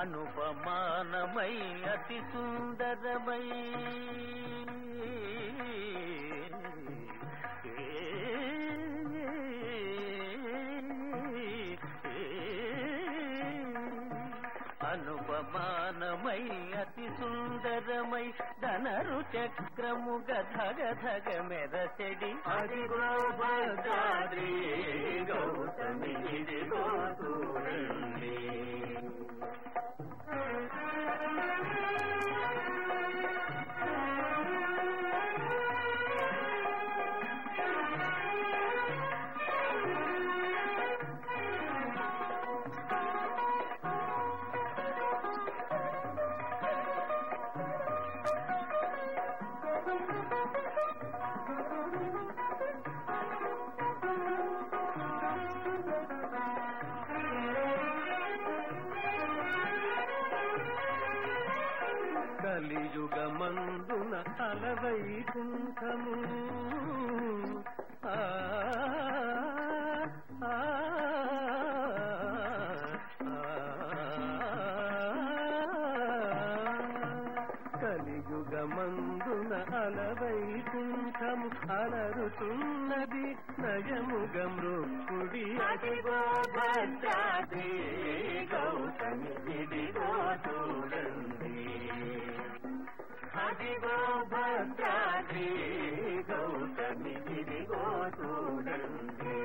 అనుపమానమై అతి సుందరమై అనుపమానమై అతి సుందరమై ధనరు చక్రము గధ గధగ మెరసెడి అదిగో భద్రాద్రి గౌతమి ఇదిగో సూరండి కలియుగమందున అలవైకుంఠము కలియుగమందున అలవైకుంఠము అలరుతున్నది నయముగ మృక్కుడి అదిగో భద్రాద్రి గౌతమి ఇదిగో చూడండి అదిగో భద్రాద్రి గౌతమి ఇదిగో చూడండి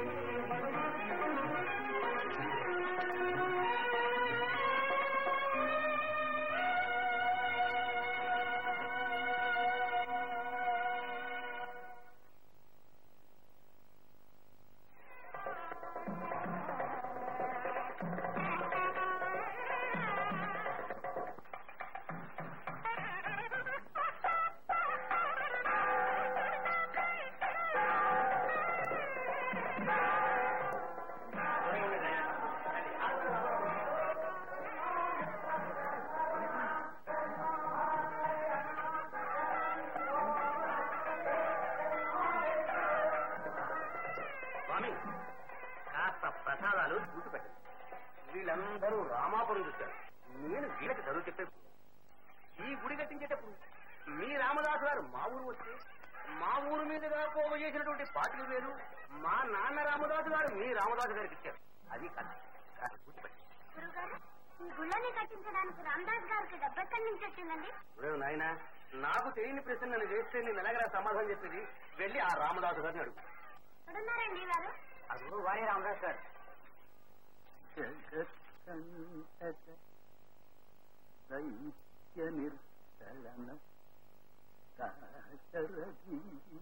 వీళ్ళందరూ రామాపురం చూశారు. నేను వీళ్ళకి చదువు చెప్పే ఈ గుడి కట్టించేటప్పుడు మీ రామదాసు గారు మా ఊరు వచ్చి మా ఊరు మీదుగా పోగు చేసినటువంటి పాటలు వేరు, మా నాన్న రామదాసు గారు మీ రామదాసు గారికి ఇచ్చారు. అది కదా గుళ్ళని కట్టించడానికి రామదాసు గారికి డబ్బెక్కడి నుంచి వచ్చిందండి? నాయన నాకు తెలియని ప్రశ్న నన్ను వేస్తే నేను ఎలాగలా సమాధానం చెప్పేది? వెళ్ళి ఆ రామదాసు గారిని అడుగు. అడుగు వారే రామదాసు గారు. దైత్య నిర్శలన కాశరథి కరుణాయోనిధి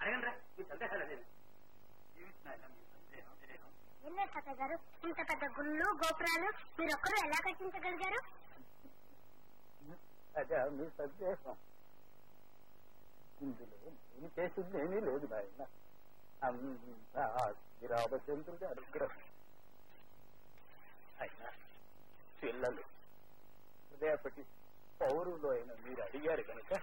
అడగండి రా, మీ సందేహాలు అదే. ఏమే తాత గారు, ఇంత పెద్ద గుళ్ళు గోపురాలు మీరొక్కరు ఎలా కట్టించగలిగారు? అదే మీ సందేహం. ఇందులో నేను చేసింది ఏమీ లేదు నాయన, అంతా శ్రీరామచంద్రుడి అనుగ్రహం. అయినా పిల్లలు హృదయపటి పౌరులు అయినా మీరు అడిగారు కనుక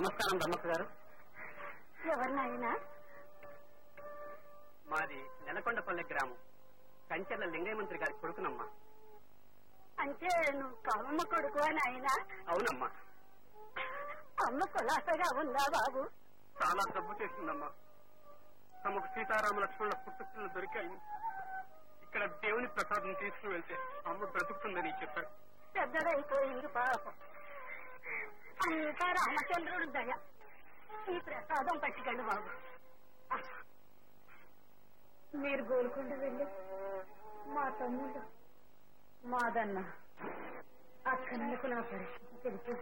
నమస్కారం బ్రహ్మక్క గారు. ఎవరు నాయనా? మాది నెలకొండపల్లె గ్రామం, కంచెర్ల లింగయ్య మంత్రి గారి కొడుకునమ్మా. అంటే నువ్వు కమ్మమ్మ కొడుకు నాయనా? అవునమ్మా. అమ్మ కులాసగా ఉందా బాబు? చాలా డబ్బు చేసిందమ్మా. తమకు సీతారామ లక్ష్మణుల పుట్టుకులు దొరికాయి. ఇక్కడ దేవుని ప్రసాదం తీసుకుని వెళ్తే అమ్మ బ్రతుకుతుందని చెప్పారు. పెద్దలైపోయింది పాపం. అంతా రామచంద్రుడు దయ. ఈ ప్రసాదం పట్టుకండి బాబు. మీరు గోల్కొండ వెళ్ళి మా తమ్ముడు మాదన్న అక్కనకు నా పరిస్థితి తెలుసు,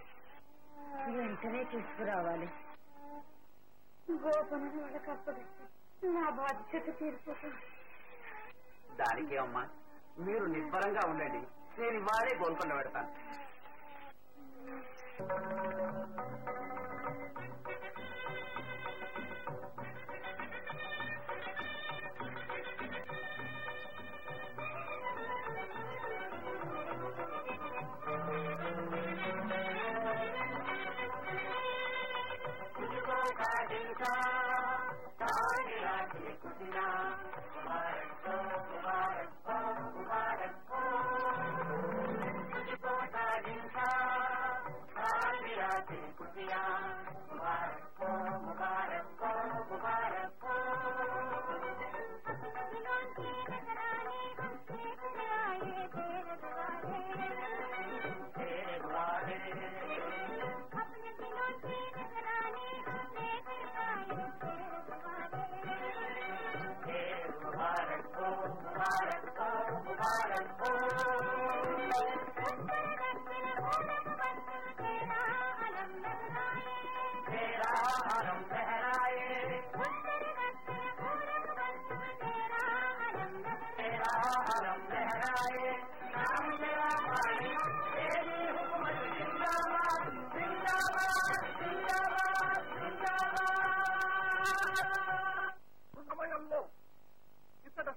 వెంటనే తీసుకురావాలి. గోపన వాళ్ళకి అప్పగిస్తే నా బాధ్యత తీరిపోతుంది. దానికేమమ్మా, మీరు నిబ్బరంగా ఉండండి. నేను ఇవాళే గోల్కొండ పెడతాను.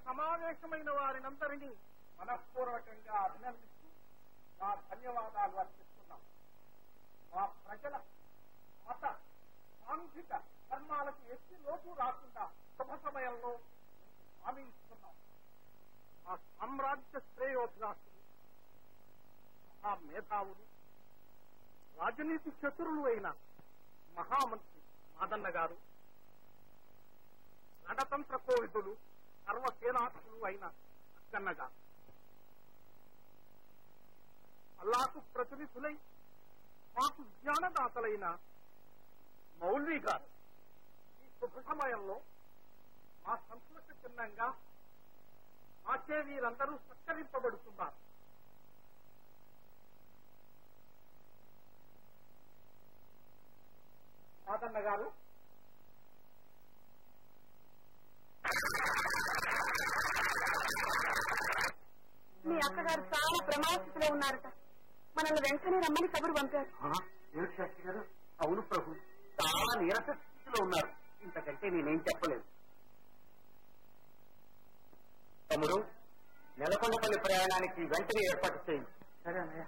సమావేశమైన వారినందరినీ మనఃపూర్వకంగా అభినందిస్తూ నా ధన్యవాదాలు అర్పిస్తున్నాం. మా ప్రజల మత సాంఘిక ధర్మాలకు ఎట్టి లోటు రాకుండా శుభ సమయంలో హామీ ఇస్తున్నాం. మా సామ్రాజ్య శ్రేయోభిలాషులు, మహా మేధావులు, రాజనీతి చతురులు అయిన మహామంత్రి మాదన్న గారు, నడతంత్ర కోవిదులు, సర్వసేనాథులు అయిన అక్కన్న గారు, అల్లాకు ప్రతినిధులై మాకు జ్ఞానదాతలైన మౌల్వీ గారు, ఈ శుభ సమయంలో మా సంస్కృతి చిహ్నంగా మాచే వీరందరూ సత్కరింపబడుతున్నారు. మాదన్న గారు, మీ అక్కగారు చాలా ప్రమాదస్థితిలో ఉన్నారట. మనల్ని వెంటనే రమ్మని కబురు పంపారు. శాస్త్రి గారు, అవును ప్రభు, చాలా నిరస స్థితిలో ఉన్నారు. ఇంతకంటే నేనేం చెప్పలేదు. తమ్ముడు, నెలకొండపల్లి ప్రయాణానికి వెంటనే ఏర్పాటు చేయండి. సరే అన్నయ్య.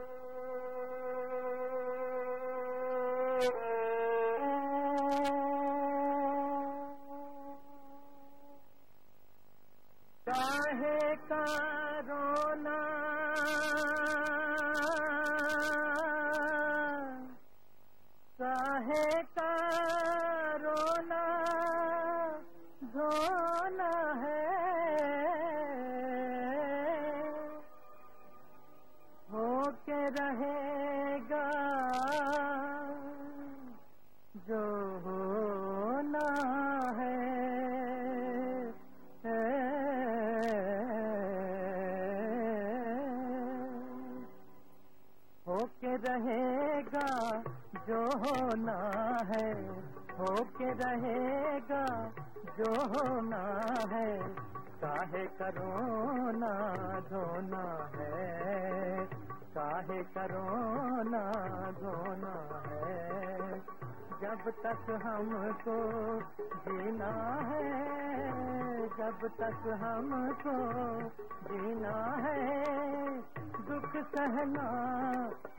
काहे करो ना धोना है, काहे करो ना धोना है, जब तक हमको जीना है, जब तक हमको जीना है, दुख सहना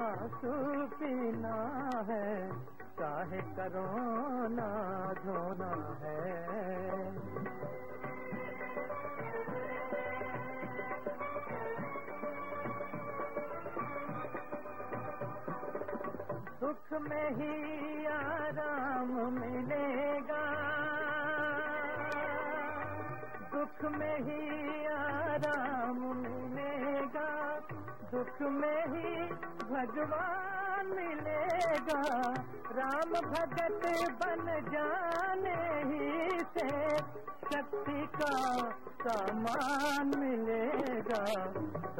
आंसू पीना है, काहे करो ना धोना है। दुख में ही आराम मिलेगा, दुख में ही आराम मिलेगा, दुख में ही भगवान मिलेगा, राम भगत बन जाने ही से शक्ति का सामान मिलेगा,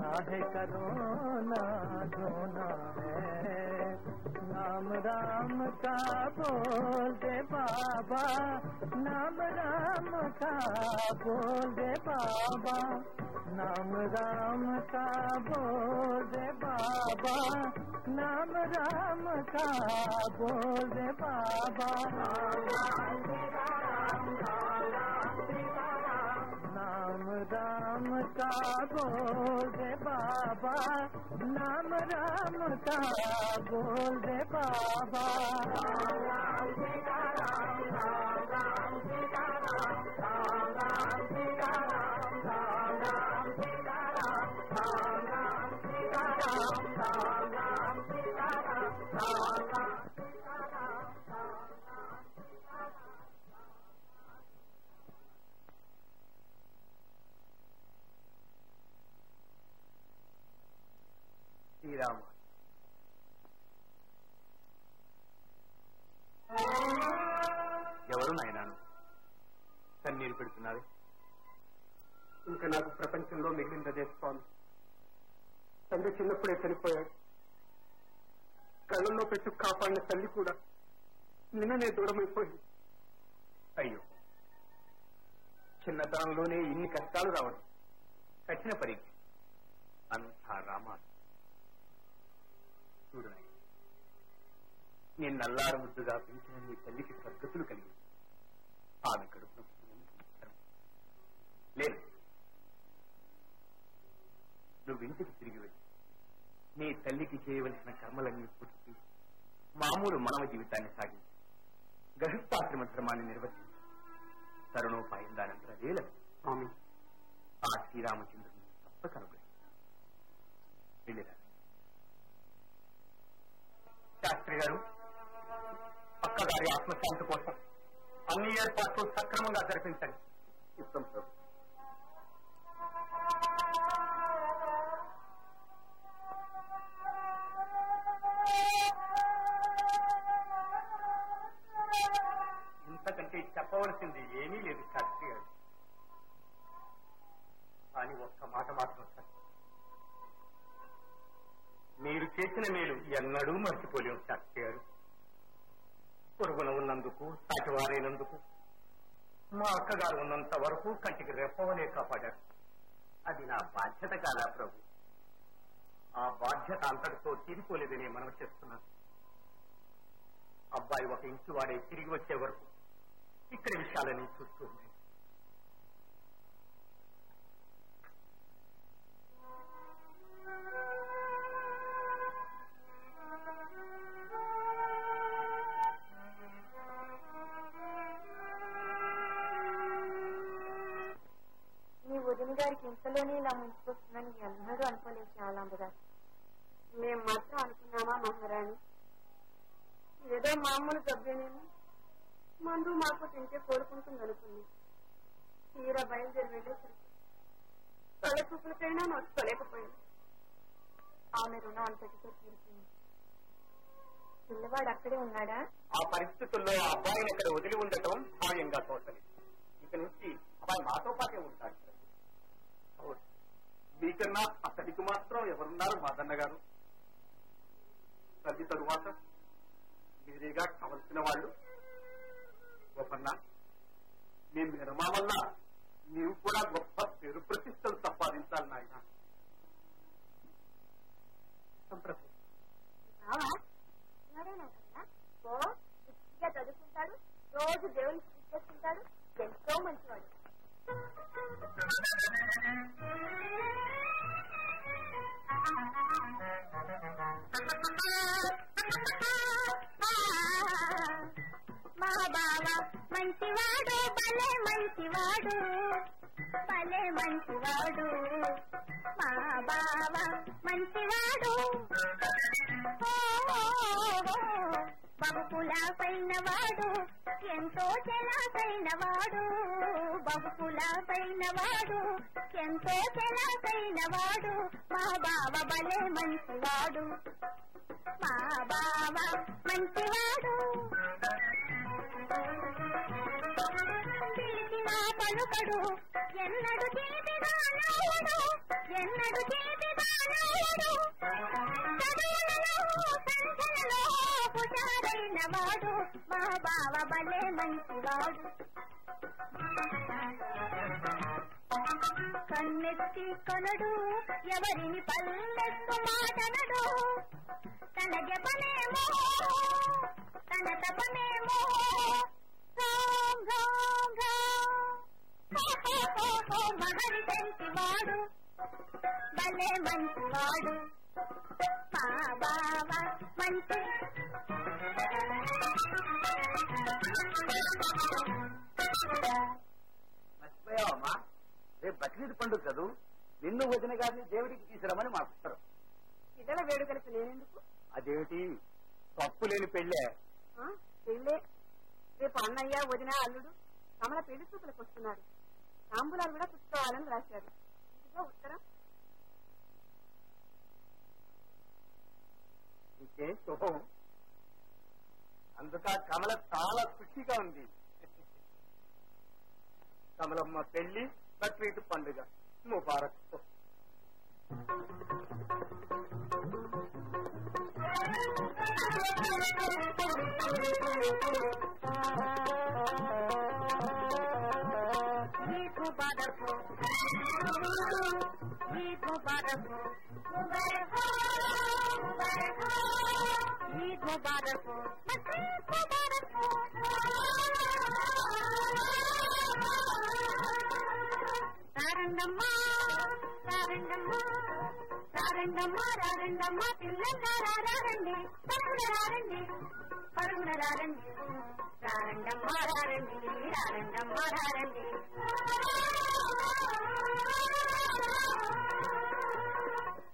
काहे करो ना धोना है। नाम राम का बोल दे बाबा, नाम राम का बोल दे बाबा, नाम राम का बोल दे बाबा, नाम राम का बोल दे बाबा, नाम राम का बोल दे बाबा, नाम राम का बोल दे बाबा, श्री राम। ఎవరు నాయనాను కన్నీరు పెడుతున్నారు? ఇంకా నాకు ప్రపంచంలో మిగిలిందే స్వామి. తండ్రి చిన్నప్పుడే చనిపోయాడు. కళ్ళల్లో పెట్టు కాపాడిన తల్లి కూడా నిన్ననే దూరమైపోయింది. అయ్యో, చిన్నతనంలోనే ఇన్ని కష్టాలు రావడం కఠిన పరీక్ష. అంతా రామాను. చూడు, నేను నల్లారు ముద్దుగా పెంచిన నీ తల్లికి సద్గతులు కలిగి ఆమె కడుపున లేదు. నువ్వు ఇంటికి తిరిగి వెళ్ళి నీ తల్లికి చేయవలసిన కర్మలన్నీ పూర్తి, మామూలు మానవ జీవితాన్ని సాగించి గృహస్థాశ్రమ ధర్మాన్ని నిర్వర్తించి తరుణోపాయం దానంతర వేల స్వామి ఆ శ్రీరామచంద్రుని తప్పక అనుగ్రహించారు. శాస్త్రి గారు, అక్కగారి ఆత్మశాంతి కోసం అన్ని ఏర్పాట్లు సక్రమంగా జరిపించండి. ఇస్తాం సార్. ఇంతకంటే చెప్పవలసింది ఏమీ లేదు శాస్త్రి గారు, కానీ ఒక్క మాట మాత్రం సార్, మీరు చేసిన మేలు ఎన్నడూ మర్చిపోలేం శాస్త్రి గారు. పొరుగున ఉన్నందుకు, సాటివారైనందుకు, మా అక్కగారు ఉన్నంత వరకు కంటికి రెప్పవనే కాపాడారు. అది నా బాధ్యత కాదా ప్రభు? ఆ బాధ్యత అంతటితో తీరిపోలేదని మనం చేస్తున్నాను. అబ్బాయి ఒక ఇంటి వాడే తిరిగి వచ్చే వరకు ఇక్కడి విషయాలని చూస్తూ ఉండే. ఇంతలోనే ఇలా ముంచుకొస్తుందని ఎన్నడూ అనుకోలేదు శ్యామలాంబగారు. మేము మాత్రం అనుకున్నామా మహారాణి? ఏదో మామూలు దెబ్బేనేమో, మందు మాకు తింటే కోరుకుంటుంది అనుకుంది. తీరా బయలుదేరి వెళ్ళేసరికి తొలి చూపులకైనా నాకు తొలేకపోయింది. ఆమె రుణం అంతటితో తీరుతుంది. పిల్లవాడు అక్కడే ఉన్నాడా? ఆ పరిస్థితుల్లో అబ్బాయిని అక్కడ వదిలి ఉండటం భావ్యంగా తోచలేదు. ఇక నుంచి అబ్బాయి మాతో పాటే ఉంటాడు. మీకన్నా అతడికి మాత్రం ఎవరున్నారు మాదన్న గారు? తల్లి తరువాత మీరేగా కావలసిన వాళ్ళు. గొప్పన్నా, మీ మిరమా వల్ల నీవు కూడా గొప్ప పేరు ప్రతిష్టలు సంపాదించాలి నాయన. చదువుకుంటాడు, రోజు దేవుడికి పూజ చేసుకుంటాడు, ఎంతో మంచివాడు. మహాబాబా మంచివాడు, భలే మంచివాడు, భలే మంచివాడు, మహాబాబా మంచివాడు. బబుకుల పైన వాడు, ఎంతో చెలాకైన వాడు, బబుకుల పైన వాడు, ఎంతో చెలాకైన వాడు, మా బావ భలే మంచివాడు, మా బావ మంచివాడు. పిలిచినా పలుకడు, ఎన్నడు చేతిగా నవ్వుడు, ఎన్నడు చేతిగా నవ్వుడు, వాడు మా బావ భలే మంచివాడు. కన్నెత్తి కనడు, ఎవరిని పల్లెత్తు మాటనడు, తన జపమేమో తన తపమేమో మహరి మంచివాడు, భలే మంచివాడు, మా బావ మంచి. మర్చిపోయావమ్మా, రేపు బక్రీద్ పండుగ కదూ, నిన్ను వదిన గారిని దేవుడికి తీసుకురమ్మని మా ఉత్తరం. ఇతర వేడుకలకు నేనెందుకు? అదేమిటి తప్పు లేని పెళ్ళే. పెళ్ళే రేపు అన్నయ్య వదిన అల్లుడు తమల పెళ్లి చూపులకు వస్తున్నారు, తాంబూలాలు కూడా పుచ్చుకోవాలని రాశారు. ఇదిగో ఉత్తరం. ఇంకే శుభం, అందుక కమల చాలా ఖుషిగా ఉంది. కమలమ్మ పెళ్లి బక్రీద్ పండుగ ముబారక్. రారండమ్మా పిల్లలు రారండి, పరుగున రారండి, పరుగున రారండి, రారండమ్మా రారండి, రారండమ్మా రారండి.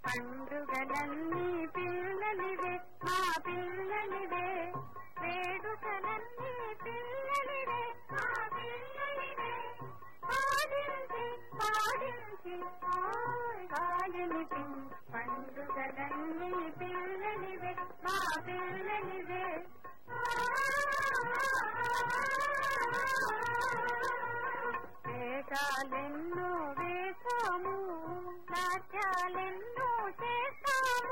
పండుగలన్నీ పిల్లలివే మా పిల్లలివే, వేడుకలన్నీ పిల్లలివే మా పిల్లలివే, పాడించి పాడించి కాలిని పిండి. పండుగలన్నీ పిల్లలివే మా పిల్లలివే, వేషాలెన్నో వేసాము, నాట్యాలెన్నో చేసాము,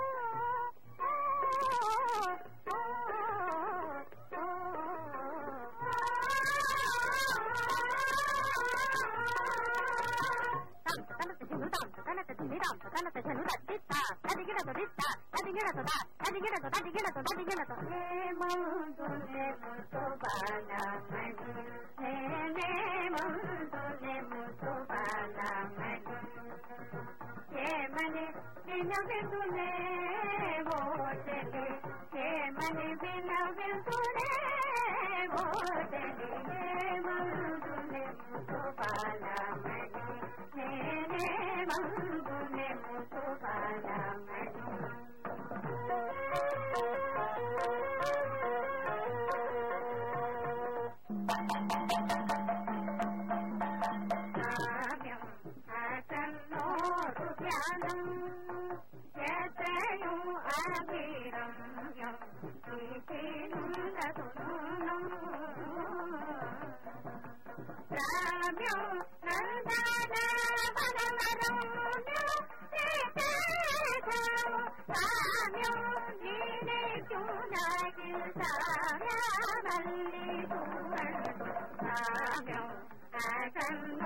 मोक्षा साधि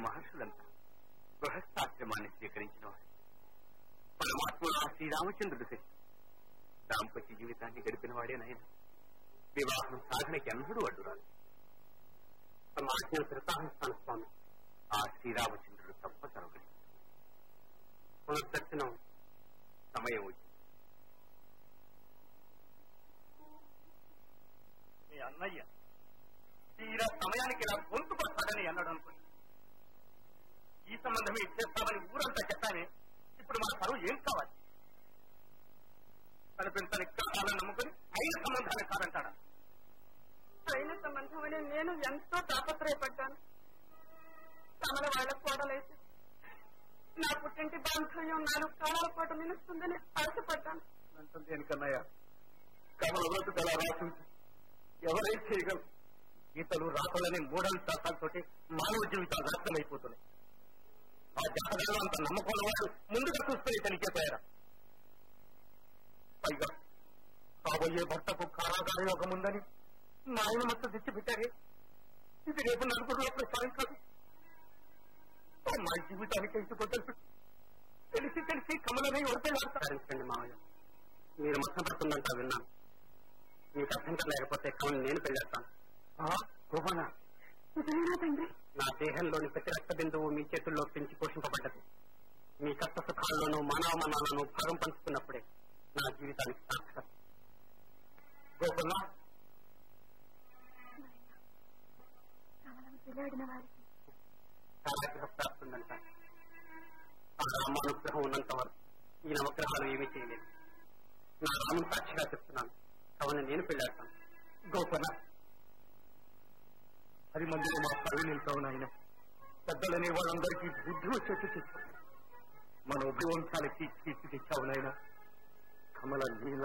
महर्षुलंता गृहस्थाश्रमाన్ని స్వీకరించినవారు परमात्मा श्री रामचंद्र से दांपत्य जीविता गड़पन वाड़े नहीं विवाह साधने के अनहड़ अड्डरा परमात्मा कृताहस्तान स्वामी आ श्रीरामचंद्र तप तरगणी पुनर्दर्शन समय अन्नय्य तीर समया को ఈ సంబంధమే ఇచ్చేస్తామని ఊరంతా చెప్పానే ఇప్పుడు మన పరువు ఏం కావాలి కనిపించడానికి కావాలని నమ్ముకుని ఐదు సంబంధాలు కాదంటాడా అయిన సంబంధం అని నేను ఎంతో తాపత్రయపడ్డాను తమల వాళ్ళ కోడలైతే నా పుట్టింటి బాంధవ్యం నాలుగు కాలాల పాటు నిలుస్తుందని ఆశపడ్డాను కన్నయ్య కమలవరకు గల రాసి ఎవరైతే ఇతలు రాతలని మూఢల శాతాలతోటి మానవ జీవితాలు రాష్ట్రమైపోతున్నాయి ఆ జాతకంలో అంత నమ్మకం వాళ్ళు ముందుగా చూసుకుని తనిఖీపోయారా పైగా కాబోయే భర్తకు కారాగారి యోగం ఉందని నాయన మొత్తం తెచ్చిపెట్టారే ఇది రేపు నలుగురు సాయం కాదు మా జీవితానికి ఎంచుకోవచ్చు తెలిసి తెలిసి కమలనే వరపేలాడతారు మామయ్య మీరు మొత్తం పడుతుందంట విన్నాను మీకు అభ్యంతరం లేకపోతే కమలు నేను పెళ్ళేస్తాను నా దేహంలోని ప్రతి రక్త బిందువు మీ చేతుల్లో పెంచి పోషింపబడ్డది మీ కష్ట సుఖాల్లోనూ మానవమనాలను భాగం పంచుకున్నప్పుడే నా జీవితానికి సార్థకత గోపన్నా ప్రాప్తుందంట ఆ రామానుగ్రహం ఉన్నంత వరకు ఈ నవగ్రహాలు ఏమీ చేయలేదు నా రామను సాక్షిగా చెప్తున్నాను కావున నేను పెళ్ళాడతాను గోపన్నా పది మందిలో మా పరువు నిలుతావు ఆయన పెద్దలనే వాళ్ళందరికీ బుద్ధి వచ్చేట్టు చేస్తాను మన ఉపవంశాలకి కీర్తి తెచ్చావు నాయన కమల నీళ్ళ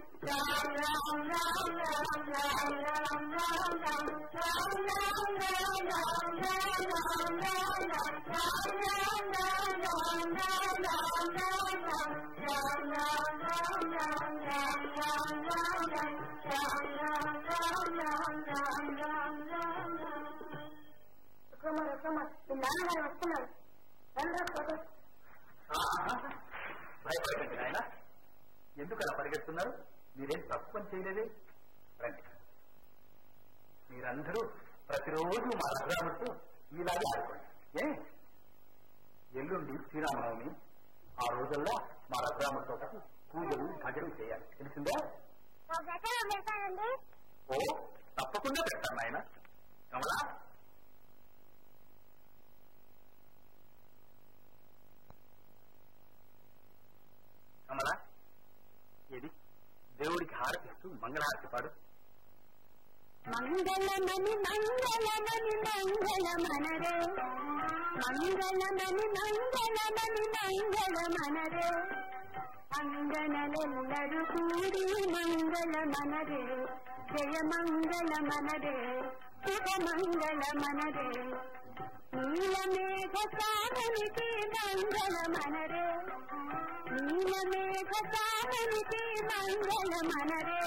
Ram Ram Ram Ram భయపడకండి నాయన, ఎందుకు అలా పరిగెడుతున్నారు? మీరేం తప్పని చేయలేదే. రండి, మీరందరూ ప్రతిరోజు మా రాముడితో మీలాగే ఆడుకోండి. ఏ ఎల్లుండి శ్రీరామనవమి, ఆ రోజుల్లో మా రాముడితో పాటు పూజలు భజనలు చేయాలి, తెలిసిందా? ఓ తప్పకుండా పెడతాను నాయన. కమలా కమలా ఏది దేవుడికి హారతి ఇస్తూ మంగళహారతి పాడు. మంగళమని మంగళమని మంగళమనరే, మంగళమని మంగళమని మంగళమనరే, అంగనలెల్లరు కూడి మంగళమనరే, జయ మంగళమనరే, శుభ మంగళమనరే, నీలమేఘ సాగరికి మంగళమనరే, నీలమేఘ సాగరికి మంగళమనరే,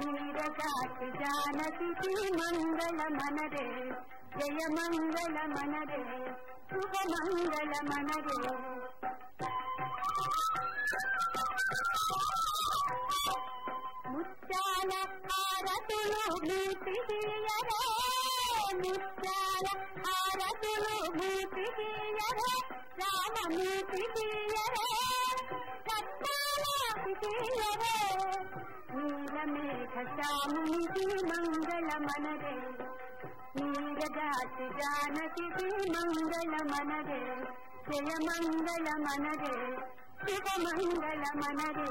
నీరకాచి జానకి మంగళమనరే, జయ మంగళమనరే, శుభ మంగళమనరే. ముత్యాల హారతులు భూతి తీయరే, ముత్యాల హారతులు భూతి తీయరే, రామమూర్తి తీయరే, కట్టాలూర్తి తీయరే, నీలమేఘ సామునికి మంగళమనరే, నీరగాసి జానకి మంగళమనరే, జయ మంగళమనరే, శుభ మంగళమనరే.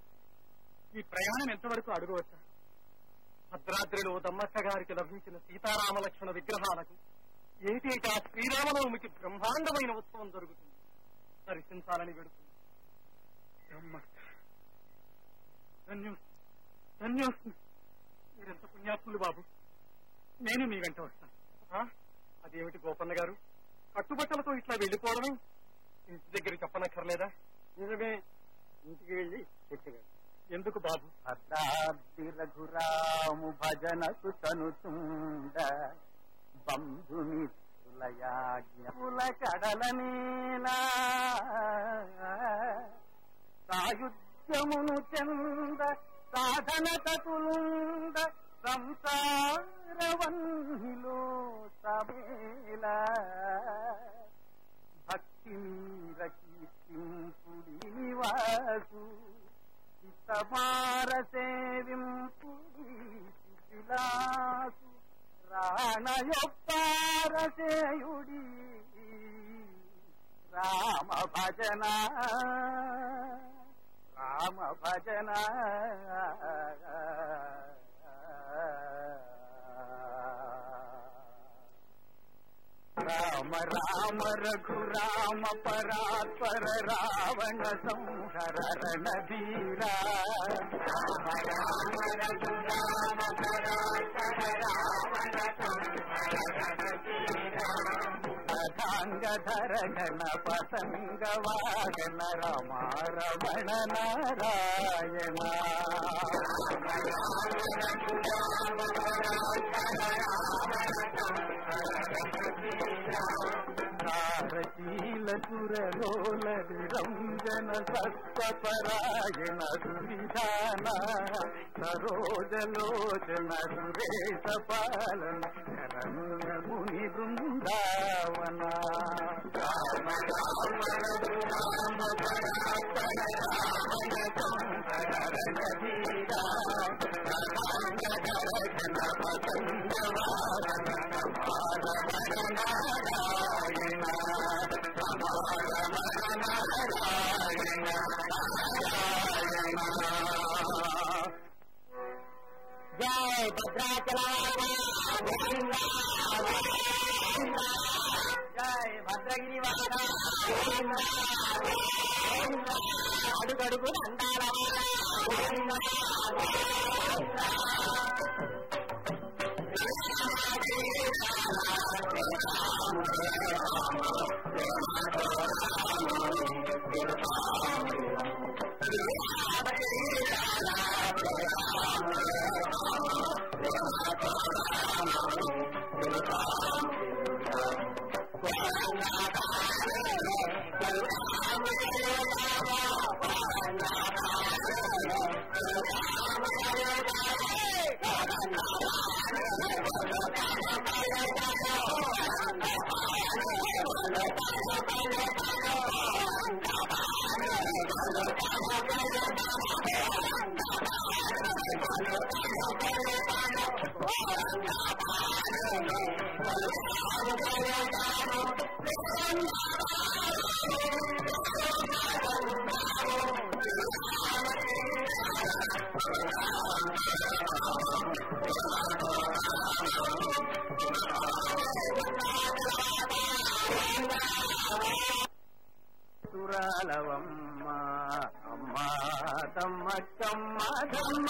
ఈ ప్రయాణం ఎంతవరకు అడుగవచ్చా? భద్రాద్రిలో దమ్మక్క గారికి లభించిన సీతారామ లక్ష్మణ విగ్రహాలకు ఏటేటా శ్రీరామనవమికి బ్రహ్మాండమైన ఉత్సవం జరుగుతుంది. దర్శించాలని వేడుతుంది. మీరెంత పుణ్యాత్ములు బాబు, నేను మీ వెంట వస్తాను. అదేమిటి గోపన్న గారు కట్టుబట్టలతో ఇట్లా వెళ్ళిపోవడం? ఇంటి దగ్గర చెప్పనక్కర్లేదా? నిజమే, ఇంటికి వెళ్ళి చెప్పారు. ఎందుకు బాబు? భద్రాద్రి రఘురాము భజనకు తనుతుండ బంధుమిత్రులయాజ్ఞముల కడలనేలా సాయుధ్యమును చెంద సాధన తతులుండ సంసారవన్నిలో సమేల భక్తి రకీర్తింపుడివాసు హితమార సేవింపుడి శిలాసు రాణయొప్పారసేయుడి రామ భజన రామ భజన. రామ రామ రఘురామ పరాత్పర రావణ సంహర రణధీర రామ రామ రఘురామ పరాత్పర రావణ సంహర ಗಂಗಾಧರಗಣ ಪತಂಗವಾಗನ ರಮ ರಮಣ ನಾರಾಯಣ ೀಲ ಸುರಲೋಲ ನಿರಂಜನ ಸತ್ವಪರಾಯಣ ಸುವಿಧಾನ ಸರೋಜಲೋಚನ ಸುರೇಶ ಪಾಲನ ಶರಣ್ಯ ಮುನಿ ಬೃಂದಾವನ जय भद्रगिरी अड़गड़ू ಸುರಾಲವಮ್ಮ ಅಮ್ಮ ತಮ್ಮ ತಮ್ಮ ಧಮ್ಮ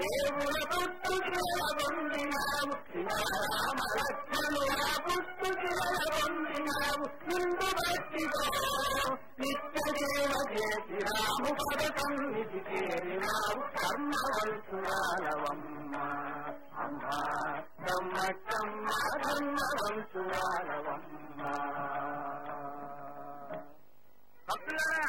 ದೇವರ ಕೊಟ್ಟು ಜೀವ ಬಂದಿ ನಾವು ಶ್ರೀರಾಮ ಲಕ್ಷ್ಮಣ ಕೊಟ್ಟು ಜೀವ ಬಂದಿ ನಾವು ಹಿಂದೂ ಭಕ್ತಿಗಳು ನಿತ್ಯ ದೇವ ಜಯತಿ ರಾಮ ಪದ ಸನ್ನಿಧಿ ಸೇರಿ ನಾವು ಕರ್ಮವಂತುರಾಲವಮ್ಮ ಅಮ್ಮ ತಮ್ಮ ತಮ್ಮ ಕರ್ಮವಂತುರಾಲವಮ್ಮ భక్తులారా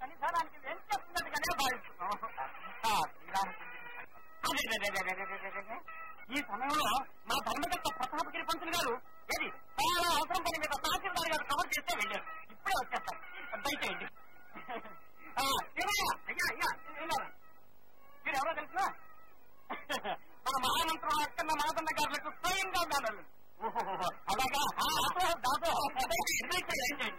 సన్నిధానానికి వెంచేస్తున్నట్టుగానే భావిస్తున్నాం శ్రీరామచంద్రుడు ఈ సమయంలో మా ధర్మకర్త ప్రతాపగిరి పంతులు గారు ఏది చాలా అవసరం పని మీద తహసీల్దార్ గారు కవర్ చేస్తే వెళ్ళారు ఇప్పుడే వచ్చేస్తారు దయచేయండి మీరు ఎవరో తెలుసునా మన మహామంత్రులు అక్కడ మాదన్న గారులకు స్వయంగా ఉన్నారు అలాగా చేయండి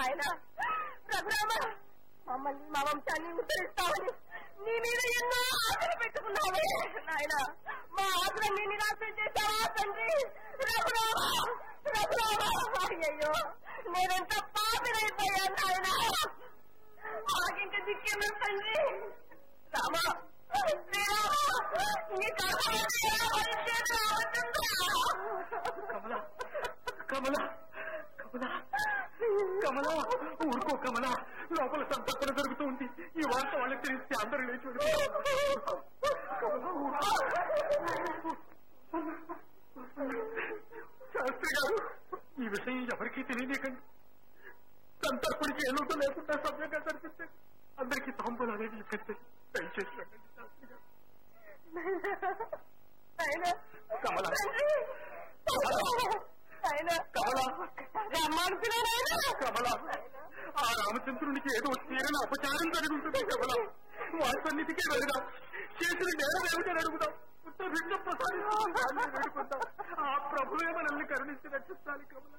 ఆయన రఘురామ మమ్మల్ని మా వంశాన్ని ఉద్ధరిస్తావని నీ మీద ఎన్నో ఆశలు పెట్టుకున్నావే నాయన, మా ఆశని నిరాశం చేశావా తండ్రి రఘురామ రఘురామ. అయ్యో నేనంతా పాపిరైపోయాను నాయన, మాకింక దిక్కేనా తండ్రి రామ, కమలా కమలా కమలా కమలా ఊరుకో కమలా, లోపల సంపత్తున జరుగుతూ ఉంది, ఈ వార్త వాళ్ళకి తెలిస్తే అందరూ లేచి శాస్త్రి గారు ఈ విషయం ఎవరికీ తెలియలేకండి, సంతర్పుడికి ఎలుగు లేకుండా సభ్యంగా జరిపిస్తే అందరికీ తాంబూలు అనేది ఇచ్చేస్తే దయచేసి పెట్టండి శాస్త్రి గారు. కమలా కమలా ఆ రామచంద్రునికి ఏదో తీరని అపచారం జరుగుతుంది కమలా, వారికన్నిటికీ వెళదాం, చేసిన నేరం ఏమిటని అడుగుదాం, ఉత్తరించ ప్రసాదించుకుందాం, ఆ ప్రభువే మనల్ని కరుణించి రక్షిస్తాను కమలా.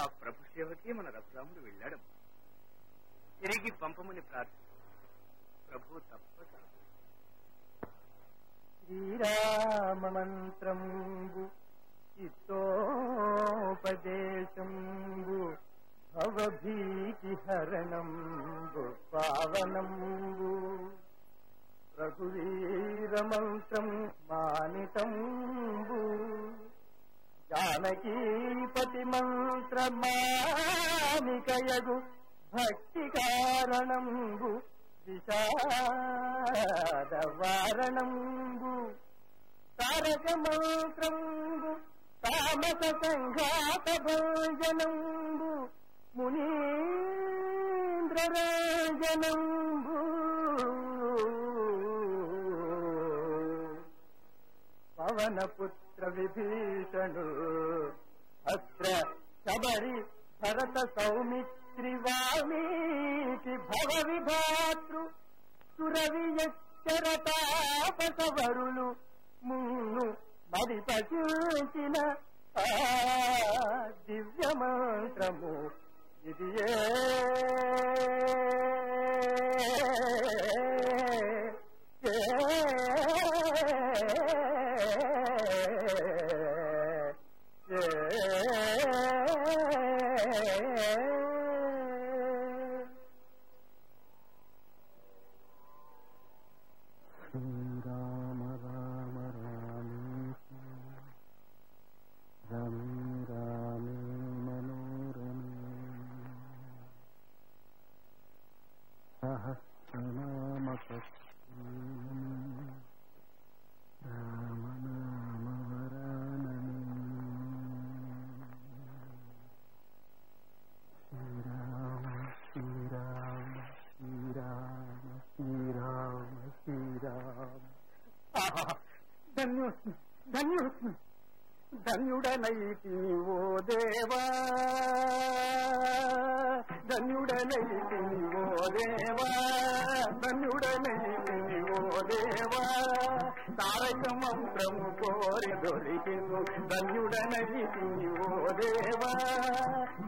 ఆ ప్రభు సేవకే మన రఘురాముడు వెళ్ళాడు, తిరిగి పంపమని ప్రార్థించు ప్రభు తప్పక. శ్రీరామ మంత్రంబు హితోపదేశంబు భవభీతి హరణంబు పావనంబు రఘువీర మంత్రం మానితంబు జానకీపతి మంత్ర మానికయగు భక్తి కారణంబు విషాదవారణంబు తారక మంత్రంబు తామస సంఘాత భోజనంబు మునీంద్రరంజనంబు పవనపుత్ర విభీషణు అత్ర శబరి భరత సౌమిత్రి వాల్మీకి భవ విభాతృ సురవియశ్చరతాపసవరులు మున్ను మరిపచూచిన ఆ దివ్య మంత్రము ఇదియే. ధన్యుడనైతి ఓ దేవా, ధన్యుడనైతి ఓ దేవా, ధన్యుడనైతి ఓ దేవా, తారక మంత్రము కోరి దొరికిను, ధన్యుడనైతి ఓ దేవా,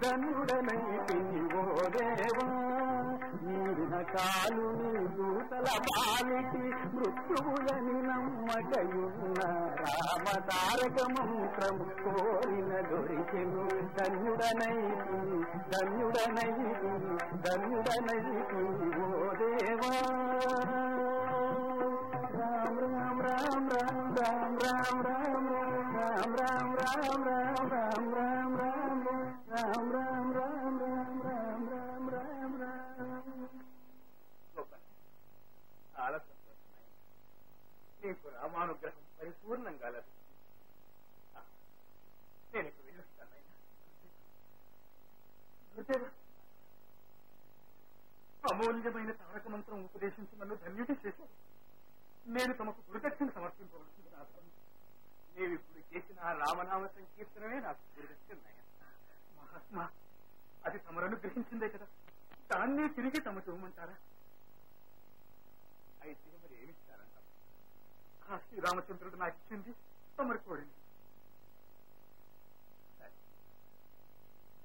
ధన్యుడనైతి ఓ దేవా, నీరిన కాలు నీ దూతల పాలికి మృత్యువులని నమ్మకయున్న రామ తారక మంత్రము కోరిన దొరికెను, ధన్యుడనైతి ధన్యుడనైతి ధన్యుడనైతి ఓ దేవా. రామ రామ రామ రామ రామ రామ రామ రామ రామ రామ రామ రామ రామ రామ రామ రామ రామ రామ రామ రామ రామ రామ. చాలా సంతోషమే, నీకు రామానుగ్రహం పరిపూర్ణంగా లభిస్తుంది, నేను ఇప్పుడు వెళ్ళొస్తాను. అమూల్యమైన తారక మంత్రం ఉపదేశించి నన్ను ధన్యుడి చేశారు. నేను తమకు గురుదక్షిణ సమర్పించవలసింది నాథం. నీవిప్పుడు చేసిన రామనామ సంకీర్తనమే నాకు గురుదక్షిణ. మహాత్మా, అది తమరను గ్రహించిందే కదా, దాన్ని తిరిగి తమ చూమంటారా? అయితే మరి ఏమిస్తారంట? ఆ శ్రీరామచంద్రుడు నాకు ఇచ్చింది తమరు కోరింది.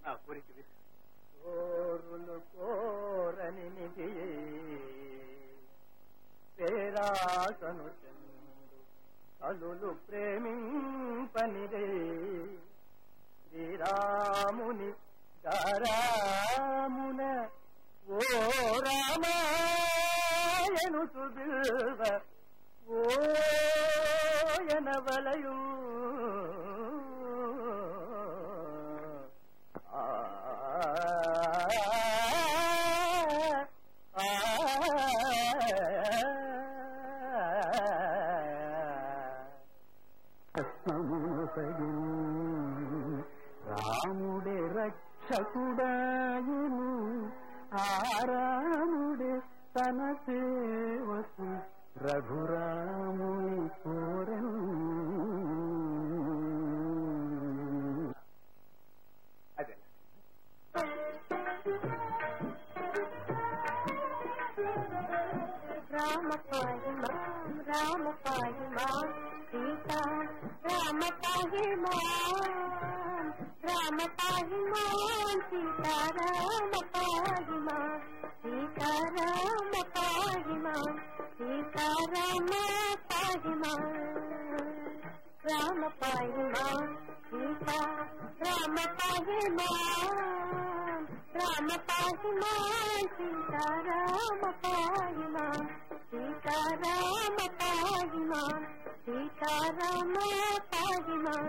నా కోరిక కోరులు కోరని పేరాసను కలులు ప్రేమింపని శ్రీరాముని రామున ఓ రామాయను సుబిల్వ ఓయనవలయు చకుడాయను ఆరాముడే తన సేవకు రఘురాముని కోరను. అదే రామ పాయి మాం రామ పాయి మాం సీతా రామ పాయి మాం రామ పాయి మాం సీతా రామ పాయి మాం సీతా రామ పాయి మాం సీతా రామ పాయి మాం రామ పాయి మాం సీతా రామ పాయి మాం రామ పాయి మాం సీతా రామ పాయి మాం సీతా రామ పాయి మాం సీతా రామ పాయి మాం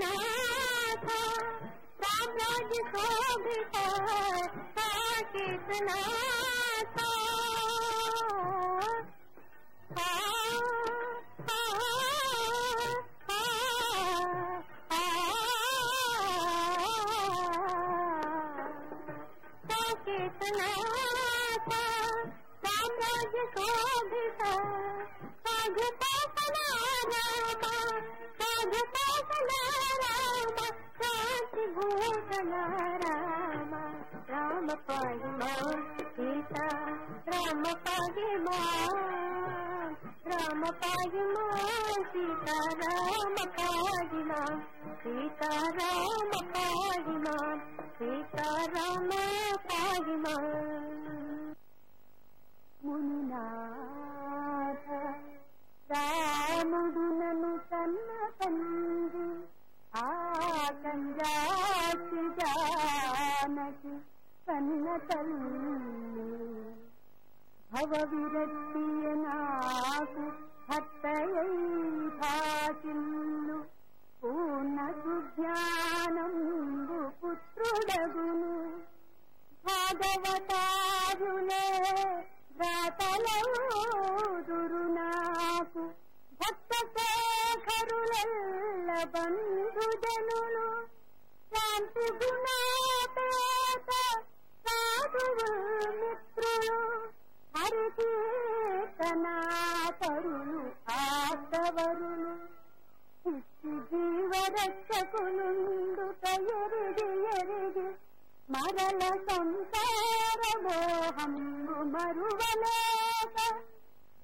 नाथा साम्राज्य शोभिता साकेत नाथा साकेत नाथा साम्राज्य शोभिता सागता सनामा भूषणा राम राम पाहि मां सीता राम पाहि मां राम पाहि मां सीता राम पाहि मां सीता राम पाहि मां सीता राम पाहि मां मुनिनाथ రాముడునను తన్న తండ్రి ఆ కంజాసి జానకి కన్న తల్లి భవ విరక్తియ నాకు భక్తయై భాషిల్లు పూర్ణ సుజ్ఞానంబు పుత్రుడగును భాగవతారులే దురునాకు భక్త శేఖరుల బంధుజనులు శాంతి గుణాపేత సాధువు మిత్రులు హరికీర్తనాతరులు ఆస్తవరులు పుష్టి జీవరక్షకులుండు తయరిగి ఎరిగి మరల సంసార మోహంబు మరువలేక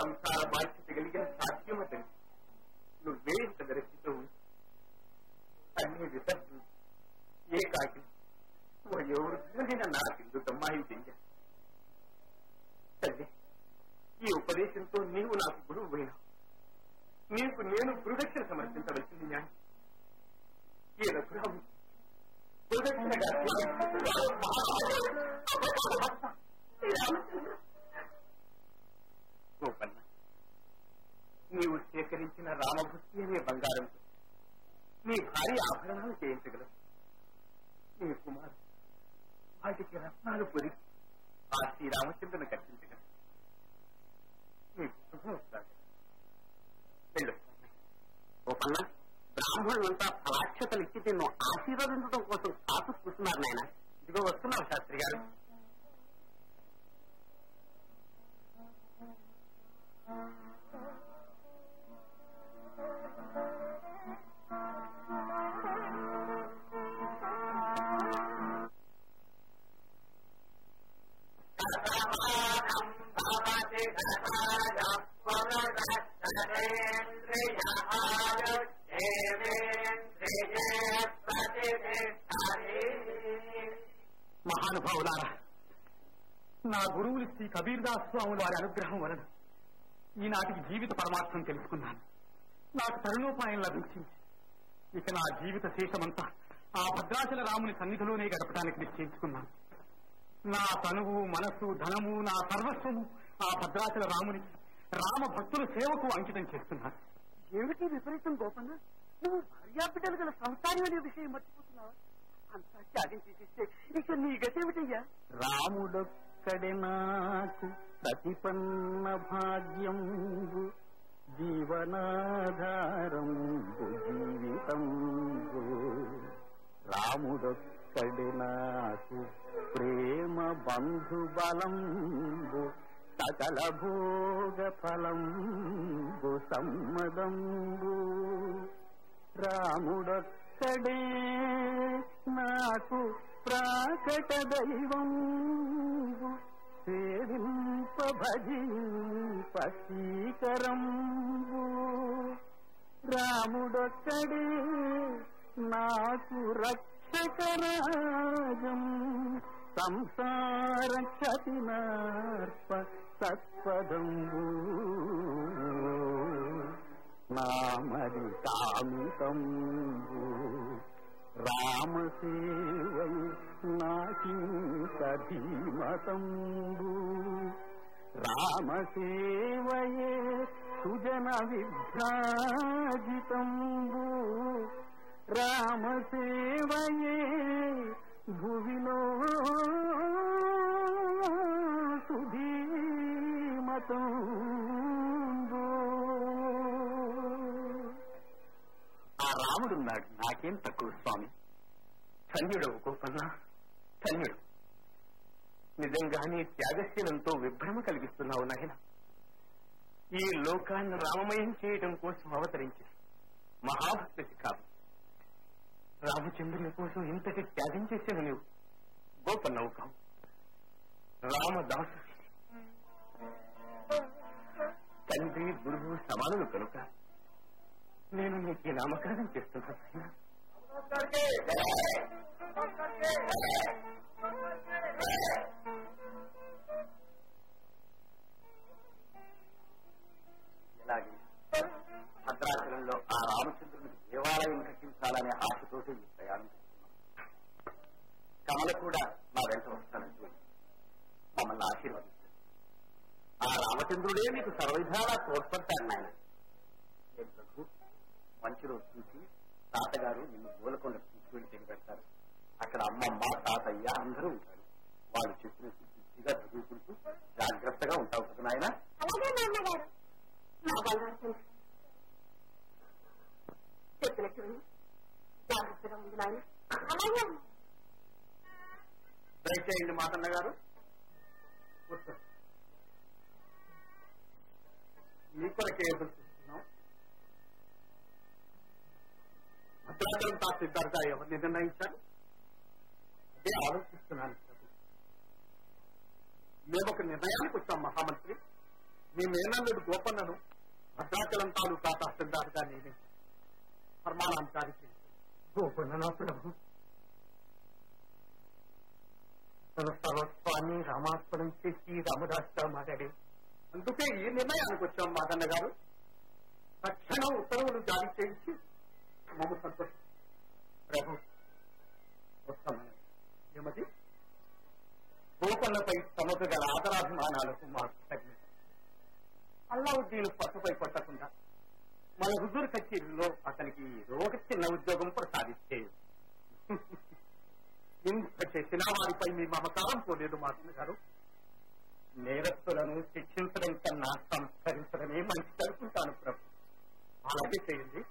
సంసార బాధ్యత కలిగిన సాధ్యమతని నువ్వే ఇంత విరచితూ అన్ని విసర్జన ఏ కాకి వయోవృద్ధులైన నాకెందుకమ్మా ఈ దింజ తల్లి? ఈ ఉపదేశంతో నీవు నాకు గురువు పోయినావు. నీకు నేను గురుదక్షిణ సమర్పించవలసింది జ్ఞానం. ఈ రఘురాము నీవు సేకరించిన రామభక్తి అనే బంగారంతో నీ భారీ ఆభరణాలు చేయించగలవు. నీ కుమారు వాటికి రత్నాలు పొదిగి ఆ శ్రీరామచంద్రుని కట్టించగలవు. నీ కుటుంబం వస్తాడు. బ్రాహ్మణులు అంతా పలాక్షతలు ఇచ్చి నిన్ను ఆశీర్వదించడం కోసం కాపు చూస్తున్నారు నాయన. ఇదిగో వస్తున్నావు శాస్త్రి గారు. మహానుభావులారా, నా గురువులు శ్రీ కబీర్దాస్ స్వాముల వారి అనుగ్రహం వలన ఈనాటికి జీవిత పరమార్థం తెలుసుకున్నాను. నాకు తరుణోపాయం లభించింది. ఇక నా జీవిత శేషమంతా ఆ భద్రాచల రాముని సన్నిధిలోనే గడపడానికి నిశ్చయించుకున్నాను. నా తనువు, మనస్సు, ధనము, నా సర్వస్వము ఆ భద్రాచల రాముని, రామ భక్తుల సేవకు అంకితం చేస్తున్నాను. ఏమిటి విపరీతం గోపన్న, నువ్వు భార్యాబిడ్డలు గల సంసారం అనే విషయం మర్చిపోతున్నావా? అంతా త్యాగం చేసేస్తే ఇక నీ గతేమిటయ్యా? రాముడొక్కడే నాకు ప్రతిపన్న భాగ్యం, జీవనాధారం జీవితం. రాముడొక్కడే నాకు ప్రేమ బంధు బలం, సకల భోగ ఫలం సమ్మదంబు. రాముడొక్కడే నాకు ప్రాకట దైవం, సేవింప భజింప శ్రీకరంబు. రాముడొక్కడే నాకు రక్షకరాజం, సంసార క్షతినార్ప సత్పదంబు. నామది కామితంబు, రామసేవై నాకింత ధీమతంబు. రామసేవయే సుజన విభ్రాజితంబు, రామసేవయే భువిలో సుధీమతంబు. ఆ రాముడున్నాడు నాకేం తక్కువ స్వామి. ధన్యుడు గోపన్న, ధన్యుడు. నిజంగానే త్యాగశీలంతో విభ్రమ కలిగిస్తున్నావు నాయన. ఈ లోకాన్ని రామమయం చేయడం కోసం అవతరించే మహాభక్తి కాదు. రామచంద్రుల కోసం ఇంతటి త్యాగం చేశాను నీవు గోపన్నవు కావు. రామదాసు తండ్రి గురువు సమానులు కనుక నేను నీకు నామకరణం చేస్తున్నాను. ఇలాగే భద్రాచలంలో ఆ రామచంద్రుని దేవాలయం కట్టించాలనే ఆశతోటి మీ ప్రయాణం చేస్తున్నాం. కమల కూడా మా వెంట వస్తానంటూ మమ్మల్ని ఆశీర్వదించారు. ఆ రామచంద్రుడే మీకు సర్వవిధాలా తోడ్పడతాడు నాయన. మంచి రోజు చూసి తాతగారు నిన్ను గోలకొండ తీసుకుని తెగిపెడతారు. అక్కడ అమ్మమ్మ, తాతయ్య అందరూ ఉంటారు. వాళ్ళు చెప్పిన శుద్ధిగా చదువుకుంటూ జాగ్రత్తగా ఉంటావు కదా నాయన. దయచేయండి మాతన్న గారు, మీ కొరకే ఎదురు చూస్తున్నాం. భద్రాచలం తా సిద్ధార్థ ఎవరిని నిర్ణయించారు అదే ఆలోచిస్తున్నాను. మేము ఒక నిర్ణయానికి వచ్చాం మహామంత్రి. మీ మేనల్లుడు గోపన్నను భద్రాచలం తాలూకా సిద్ధార్థగా నియమించారు. పరమాణాంకారి గోపన్ననాథుడు తన సర్వస్వాన్ని రామాస్పదం చేసి రామదాసుగా మాట్లాడేది. అందుకే ఈ నిర్ణయానికి వచ్చాం మాదన్న గారు. తక్షణం ఉత్తర్వులు జారీ చేయించి మమ్మ సంతోషం. ప్రభు, పుస్తకమైనది. ఏమిటి? గోపలపై తమకు గల ఆదరాభిమానాలకు మా కృతజ్ఞత. అల్లావుద్దీన్ పట్టుపై కొట్టకుండా మన హుజూర్ కచేరీలో అతనికి ఒక చిన్న ఉద్యోగం ప్రసాదిస్తే ఇంత చేసిన వారిపై మీ మమకారం పోలేదు మాస్టర్ గారు. నేరస్తులను శిక్షించడం కన్నా సంస్కరించడమే మంచి జరుగుతాను ప్రభు. అలాగే చేయండి.